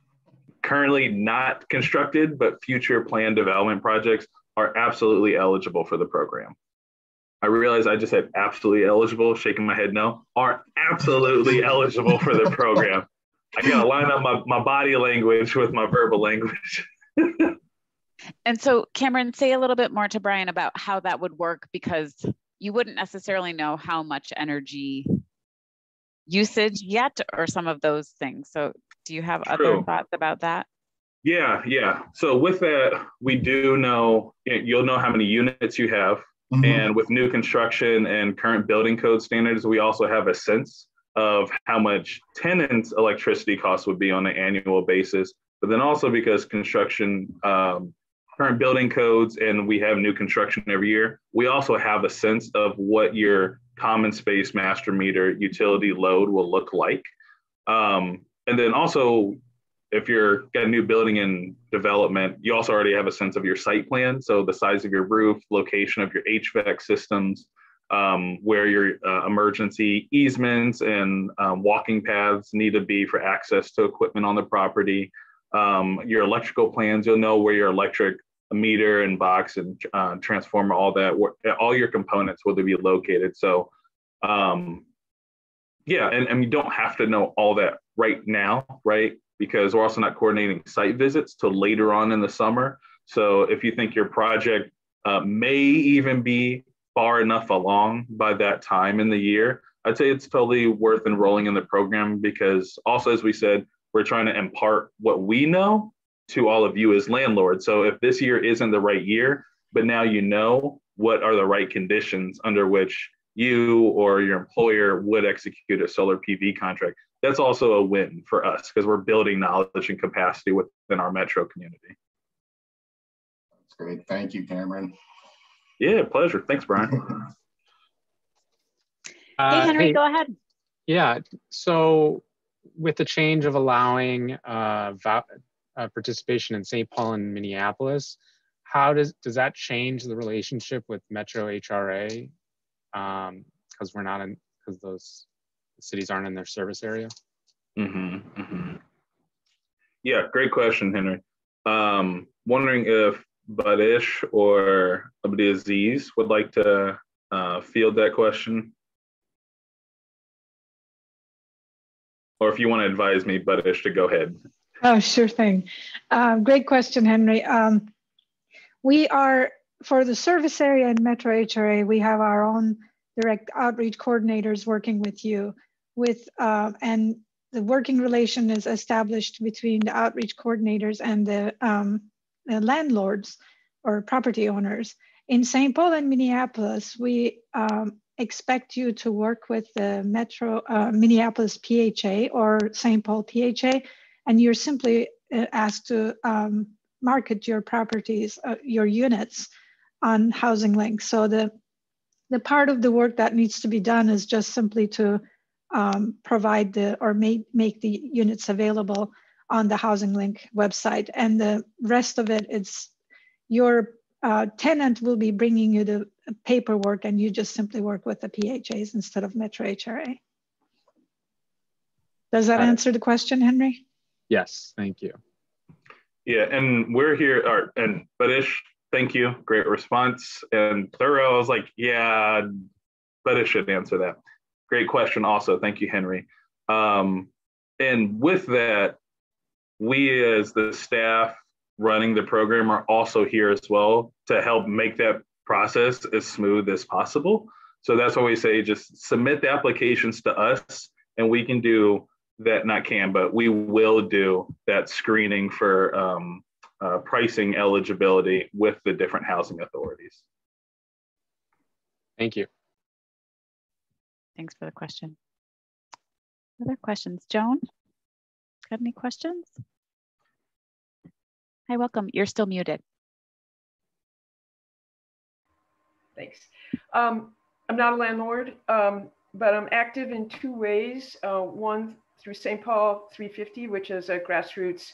currently not constructed, but future planned development projects are absolutely eligible for the program. I realize I just said absolutely eligible, shaking my head no, are absolutely eligible for the program. I gotta line up my, my body language with my verbal language. And so Cameron, say a little bit more to Brian about how that would work, because you wouldn't necessarily know how much energy usage yet or some of those things. So do you have True. Other thoughts about that? Yeah, yeah. So with that, we do know, you'll know how many units you have. Mm-hmm. And with new construction and current building code standards, we also have a sense of how much tenants' electricity costs would be on an annual basis. But then also because construction, um, current building codes, and we have new construction every year, we also have a sense of what your common space master meter utility load will look like. Um, and then also, if you're got a new building in development, you also already have a sense of your site plan. So the size of your roof, location of your H V A C systems, um, where your uh, emergency easements and um, walking paths need to be for access to equipment on the property. Um, your electrical plans, you'll know where your electric meter and box and uh, transformer, all that, where, all your components will be located. So um, yeah, and, and you don't have to know all that right now, right? Because we're also not coordinating site visits till later on in the summer. So if you think your project uh, may even be far enough along by that time in the year, I'd say it's totally worth enrolling in the program, because also, as we said, we're trying to impart what we know to all of you as landlords. So if this year isn't the right year, but now you know what are the right conditions under which you or your employer would execute a solar P V contract, that's also a win for us, because we're building knowledge and capacity within our metro community. That's great. Thank you, Cameron. Yeah, pleasure. Thanks, Brian. uh, hey, Henry, hey, go ahead. Yeah, so with the change of allowing uh, uh, participation in Saint Paul and Minneapolis, how does, does that change the relationship with Metro H R A? Because um, we're not in, because those cities aren't in their service area? Mm-hmm, mm-hmm. Yeah, great question, Henry. Um, wondering if Badish or Abdi Aziz would like to uh, field that question? Or if you want to advise me, Badish, to go ahead. Oh, sure thing. Uh, great question, Henry. Um, we are, for the service area in Metro H R A, we have our own direct outreach coordinators working with you. With uh, and the working relation is established between the outreach coordinators and the, um, the landlords or property owners. In Saint Paul and Minneapolis, we um, expect you to work with the Metro uh, Minneapolis P H A or Saint Paul P H A, and you're simply asked to um, market your properties, uh, your units on Housing Link. So the, the part of the work that needs to be done is just simply to Um, provide the or make make the units available on the Housing Link website, and the rest of it, it's your uh, tenant will be bringing you the paperwork, and you just simply work with the P H As instead of Metro H R A. Does that uh, answer the question, Henry? Yes, thank you. Yeah, and we're here, or, and Badish, thank you, great response and thorough. I was like, yeah, Badish should answer that. Great question also. Thank you, Henry. Um, and with that, we as the staff running the program are also here as well to help make that process as smooth as possible. So that's why we say just submit the applications to us, and we can do that, not can, but we will do that screening for um, uh, pricing eligibility with the different housing authorities. Thank you. Thanks for the question. Other questions? Joan, got any questions? Hi, welcome. You're still muted. Thanks. Um, I'm not a landlord, um, but I'm active in two ways. Uh, one through Saint Paul three fifty, which is a grassroots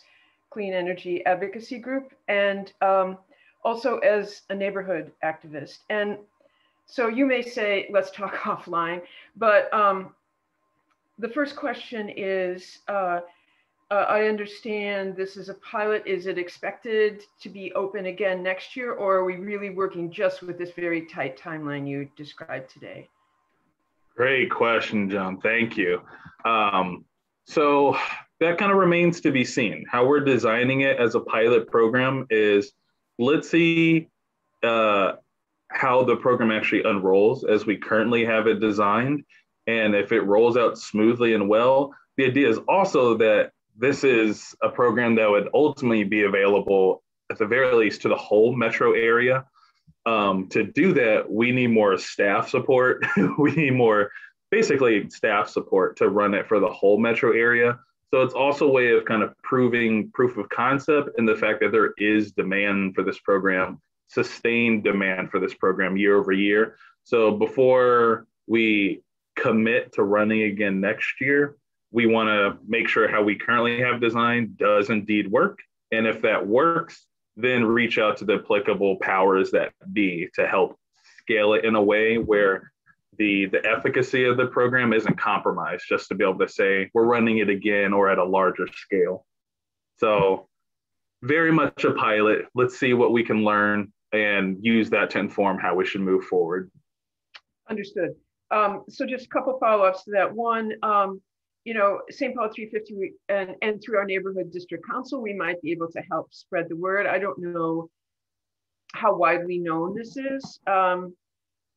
clean energy advocacy group, and um, also as a neighborhood activist. And so you may say, let's talk offline, but um, the first question is, uh, uh, I understand this is a pilot. Is it expected to be open again next year, or are we really working just with this very tight timeline you described today? Great question, John. Thank you. Um, so that kind of remains to be seen. How we're designing it as a pilot program is, let's see uh, how the program actually unrolls as we currently have it designed. And if it rolls out smoothly and well, the idea is also that this is a program that would ultimately be available at the very least to the whole metro area. Um, to do that, we need more staff support. We need more, basically staff support to run it for the whole metro area. So it's also a way of kind of proving proof of concept and the fact that there is demand for this program, sustained demand for this program year over year. So before we commit to running again next year, we want to make sure how we currently have designed does indeed work. And if that works, then reach out to the applicable powers that be to help scale it in a way where the, the efficacy of the program isn't compromised, just to be able to say, we're running it again or at a larger scale. So very much a pilot. Let's see what we can learn and use that to inform how we should move forward. Understood. Um, so just a couple follow-ups to that. One, um, you know, Saint Paul three fifty and, and through our neighborhood district council, we might be able to help spread the word. I don't know how widely known this is. Um,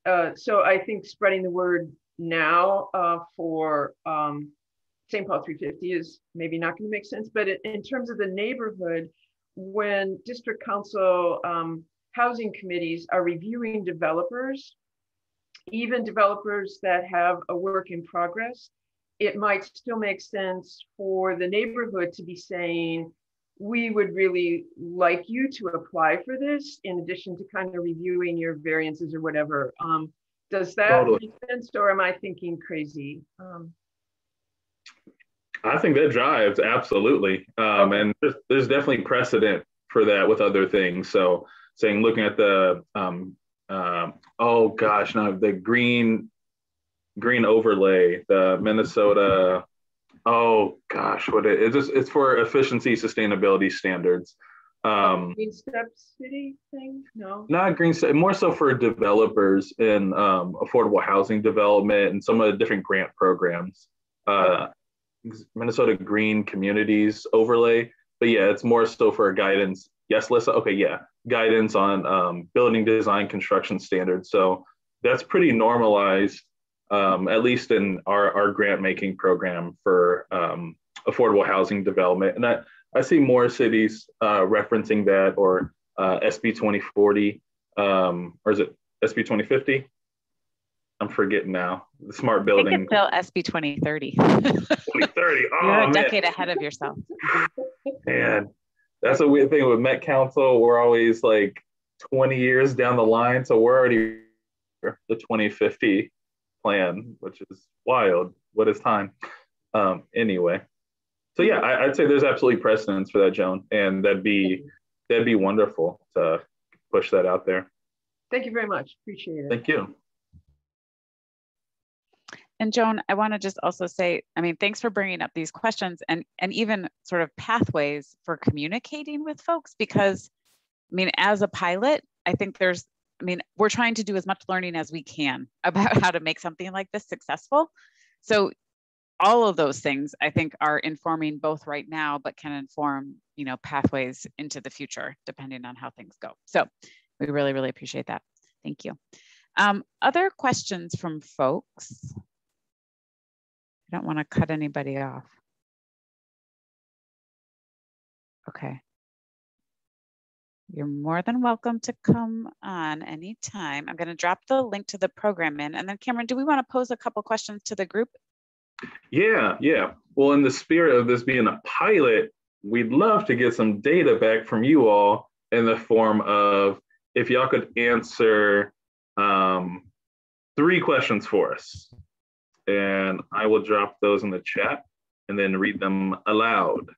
uh, so I think spreading the word now uh, for um, Saint Paul three fifty is maybe not going to make sense. But in terms of the neighborhood, when district council um, housing committees are reviewing developers, even developers that have a work in progress, it might still make sense for the neighborhood to be saying, we would really like you to apply for this, in addition to kind of reviewing your variances or whatever. Um, does that totally make sense, or am I thinking crazy? Um, I think that drives, absolutely. Um, and there's, there's definitely precedent for that with other things. So saying, looking at the, um, uh, oh gosh, no, the green, green overlay, the Minnesota, oh gosh, what it is, it's for efficiency, sustainability standards. Um, Green Step City thing? No. Not Green Step, more so for developers in um, affordable housing development and some of the different grant programs. Uh, Minnesota Green Communities overlay, but yeah, it's more so for guidance. Yes, Lisa, okay, yeah, guidance on um, building design construction standards. So that's pretty normalized, Um, at least in our, our grant making program for um, affordable housing development. And I, I see more cities uh, referencing that, or uh, S B twenty forty, um, or is it S B twenty fifty? I'm forgetting now, the smart building. I think it's still S B twenty thirty. twenty thirty, oh, you're a decade man. Ahead of yourself. Man, that's a weird thing with Met Council. We're always like twenty years down the line. So we're already the twenty fifty. Plan, which is wild. What is time? Um, anyway, so yeah, I, I'd say there's absolutely precedence for that, Joan, and that'd be that'd be wonderful to push that out there. Thank you very much. Appreciate it. Thank you. And Joan, I want to just also say, I mean, thanks for bringing up these questions and and even sort of pathways for communicating with folks, because I mean, as a pilot, I think there's. I mean, we're trying to do as much learning as we can about how to make something like this successful. So all of those things, I think, are informing both right now, but can inform, you know, pathways into the future, depending on how things go. So we really, really appreciate that. Thank you. Um, other questions from folks? I don't want to cut anybody off. Okay. You're more than welcome to come on anytime. I'm going to drop the link to the program in. And then Cameron, do we want to pose a couple questions to the group? Yeah, yeah. Well, in the spirit of this being a pilot, we'd love to get some data back from you all in the form of, if y'all could answer um, three questions for us. And I will drop those in the chat and then read them aloud.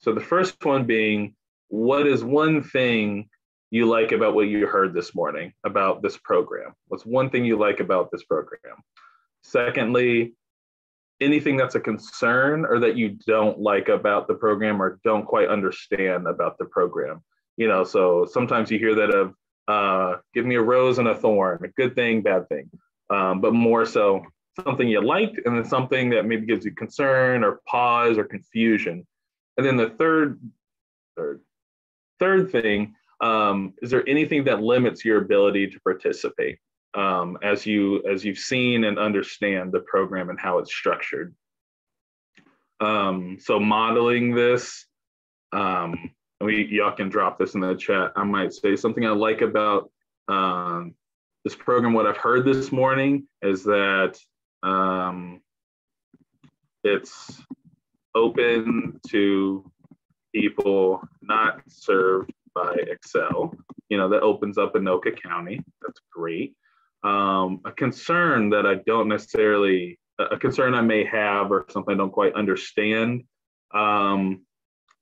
So the first one being, what is one thing you like about what you heard this morning about this program? What's one thing you like about this program? Secondly, anything that's a concern or that you don't like about the program or don't quite understand about the program. You know, so sometimes you hear that of, uh, give me a rose and a thorn, a good thing, bad thing. Um, but more so something you liked and then something that maybe gives you concern or pause or confusion. And then the third, third, third thing, um, is there anything that limits your ability to participate um, as, you, as you've seen and understand the program and how it's structured? Um, so modeling this, um, we, y'all can drop this in the chat. I might say something I like about um, this program, what I've heard this morning is that um, it's open to people not served by Xcel. You know, that opens up Anoka County. That's great. Um, a concern that I don't necessarily, a concern I may have or something I don't quite understand. Um,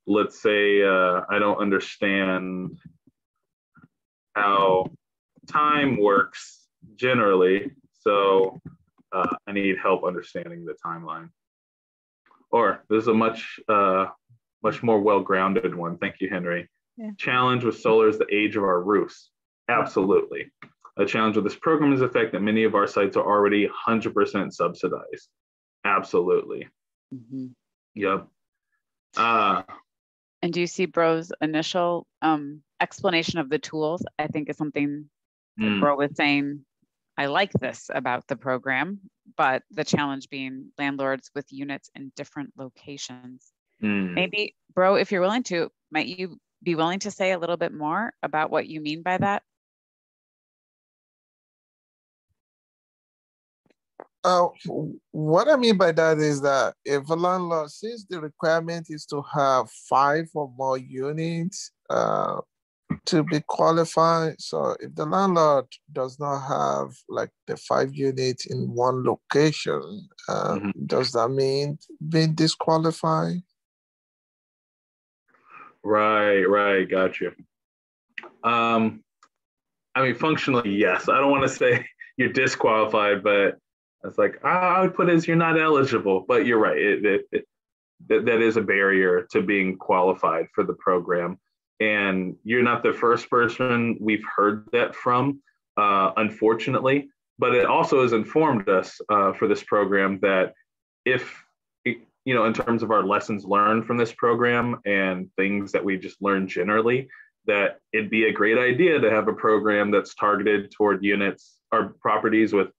let's say uh, I don't understand how time works generally, so uh, I need help understanding the timeline. Or this is a much uh, much more well-grounded one. Thank you, Henry. Yeah. Challenge with solar is the age of our roofs. Absolutely. A challenge with this program is the fact that many of our sites are already one hundred percent subsidized. Absolutely. Mm-hmm. Yep. Uh, and do you see Bro's initial um, explanation of the tools? I think is something Mm. Bro was saying, I like this about the program, but the challenge being landlords with units in different locations. Mm. Maybe, Bro, if you're willing to, might you be willing to say a little bit more about what you mean by that? Uh, what I mean by that is that if a landlord says the requirement is to have five or more units, uh, to be qualified. So if the landlord does not have like the five units in one location, um, mm-hmm. does that mean being disqualified? Right, right, gotcha. Um, I mean, functionally, yes. I don't want to say you're disqualified, but it's like, I would put it as you're not eligible, but you're right. It, it, it, that, that is a barrier to being qualified for the program. And you're not the first person we've heard that from, uh, unfortunately, but it also has informed us uh, for this program that if, you know, in terms of our lessons learned from this program and things that we just learned generally, that it'd be a great idea to have a program that's targeted toward units or properties with,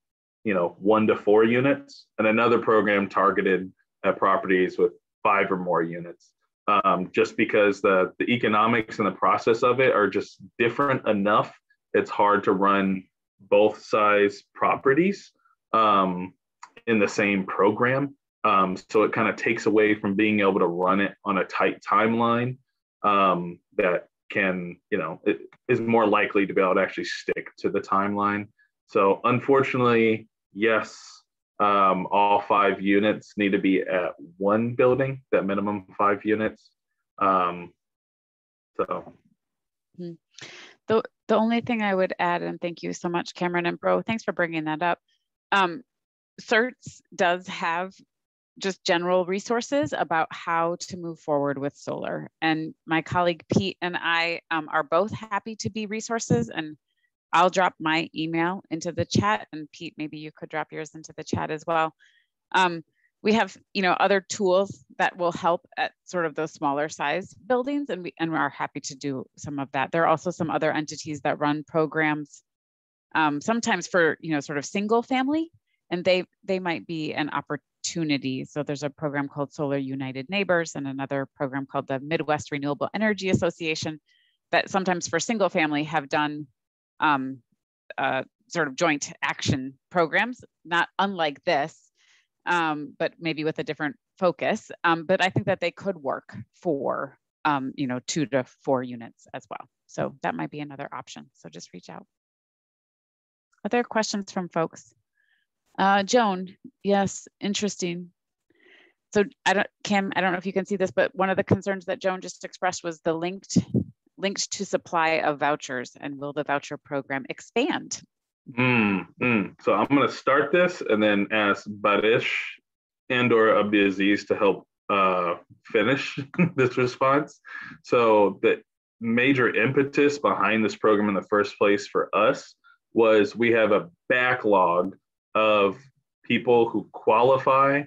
you know, one to four units and another program targeted at properties with five or more units. Um, just because the, the economics and the process of it are just different enough, it's hard to run both size properties um, in the same program. Um, so it kind of takes away from being able to run it on a tight timeline um, that can, you know, it is more likely to be able to actually stick to the timeline. So unfortunately, yes. Um, all five units need to be at one building, that minimum five units. Um, so. Mm-hmm. The, the only thing I would add, and thank you so much, Cameron and Bro, thanks for bringing that up. Um, CERTS does have just general resources about how to move forward with solar. And my colleague Pete and I um, are both happy to be resources, and I'll drop my email into the chat, and Pete, maybe you could drop yours into the chat as well. Um, we have, you know, other tools that will help at sort of those smaller size buildings, and we and we are happy to do some of that. There are also some other entities that run programs, um, sometimes for, you know, sort of single family, and they they might be an opportunity. So there's a program called Solar United Neighbors and another program called the Midwest Renewable Energy Association that sometimes for single family have done um, uh, sort of joint action programs, not unlike this. Um, but maybe with a different focus. Um, but I think that they could work for, um, you know, two to four units as well. So that might be another option. So just reach out. Other questions from folks? Uh, Joan, yes, interesting. So I don't, Kim, I don't know if you can see this, but one of the concerns that Joan just expressed was the linked, linked to supply of vouchers, and will the voucher program expand? Mm, mm. So I'm going to start this and then ask Barish and or Abdi Aziz to help uh, finish this response. So the major impetus behind this program in the first place for us was we have a backlog of people who qualify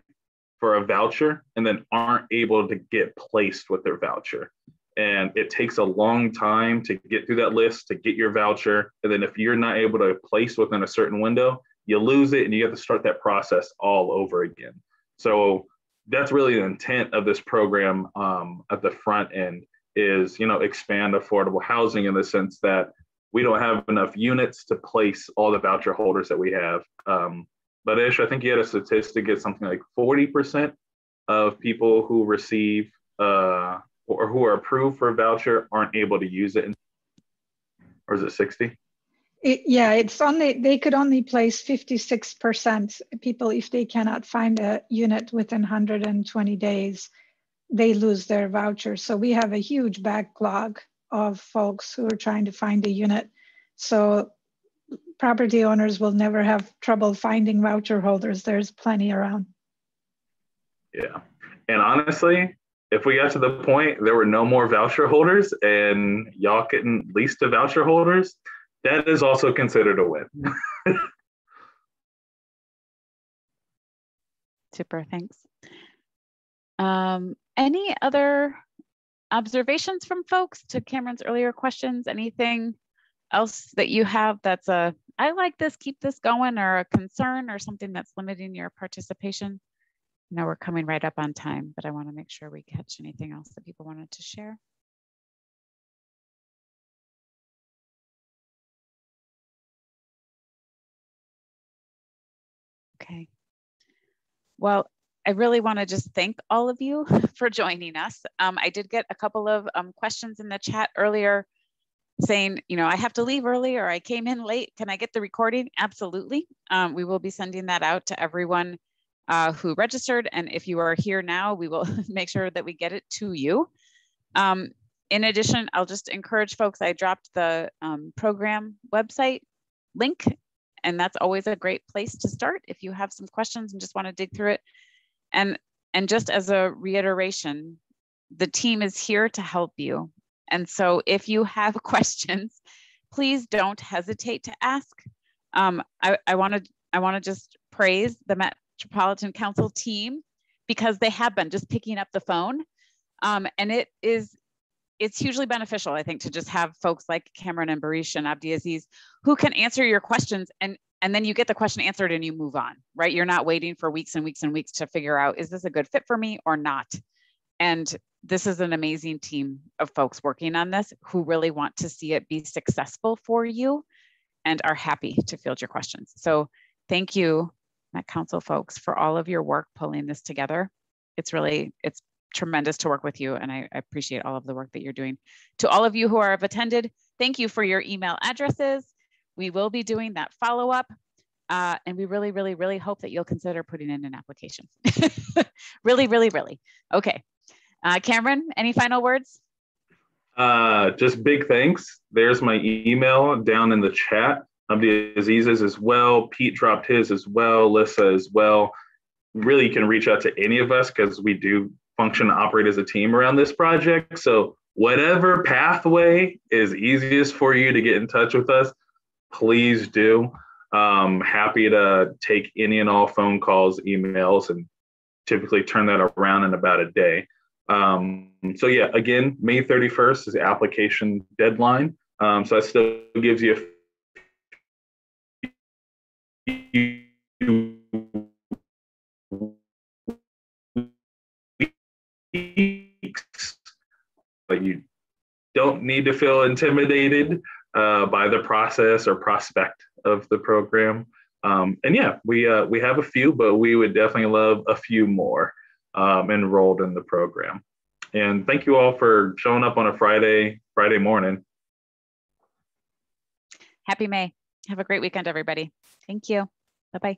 for a voucher and then aren't able to get placed with their voucher. And it takes a long time to get through that list, to get your voucher. And then if you're not able to place within a certain window, you lose it and you have to start that process all over again. So that's really the intent of this program um, at the front end is, you know, expand affordable housing in the sense that we don't have enough units to place all the voucher holders that we have. Um, but Ish, I think you had a statistic at something like forty percent of people who receive uh, or who are approved for a voucher aren't able to use it, or is it sixty? It, yeah, it's only, they could only place fifty-six percent people if they cannot find a unit within one hundred twenty days, they lose their voucher. So we have a huge backlog of folks who are trying to find a unit. So property owners will never have trouble finding voucher holders. There's plenty around. Yeah, and honestly, if we got to the point there were no more voucher holders and y'all couldn't lease to voucher holders, that is also considered a win. Super, thanks. Um, any other observations from folks to Cameron's earlier questions? Anything else that you have that's a, I like this, keep this going, or a concern or something that's limiting your participation? Now we're coming right up on time, but I want to make sure we catch anything else that people wanted to share. Okay. Well, I really want to just thank all of you for joining us. Um, I did get a couple of um, questions in the chat earlier saying, you know, I have to leave early or I came in late. Can I get the recording? Absolutely. Um, we will be sending that out to everyone Uh, who registered, and if you are here now, we will make sure that we get it to you. Um, in addition, I'll just encourage folks, I dropped the um, program website link, and that's always a great place to start if you have some questions and just want to dig through it. And, and just as a reiteration, the team is here to help you. And so if you have questions, please don't hesitate to ask. Um, I, I want to I want to just praise the Met Metropolitan Council team, because they have been just picking up the phone. Um, and it is, it's hugely beneficial, I think, to just have folks like Cameron and Barish and Abdi Aziz who can answer your questions, and, and then you get the question answered and you move on, right? You're not waiting for weeks and weeks and weeks to figure out, is this a good fit for me or not? And this is an amazing team of folks working on this who really want to see it be successful for you and are happy to field your questions. So thank you, Met Council folks, for all of your work pulling this together. It's really, it's tremendous to work with you, and I, I appreciate all of the work that you're doing. To all of you who are, have attended, thank you for your email addresses. We will be doing that follow-up, uh, and we really, really, really hope that you'll consider putting in an application. Really, really, really. Okay. Uh, Cameron, any final words? Uh, just big thanks. There's my email down in the chat. Abdi Aziz's as well. Pete dropped his as well. Lissa as well. Really, you can reach out to any of us because we do function and operate as a team around this project. So whatever pathway is easiest for you to get in touch with us, please do. Um, happy to take any and all phone calls, emails, and typically turn that around in about a day. Um, so yeah, again, May thirty-first is the application deadline. Um, so that still gives you a few weeks, but you don't need to feel intimidated uh, by the process or prospect of the program. Um, and yeah, we, uh, we have a few, but we would definitely love a few more Um, enrolled in the program. And thank you all for showing up on a Friday, Friday morning. Happy May. Have a great weekend, everybody. Thank you. Bye-bye.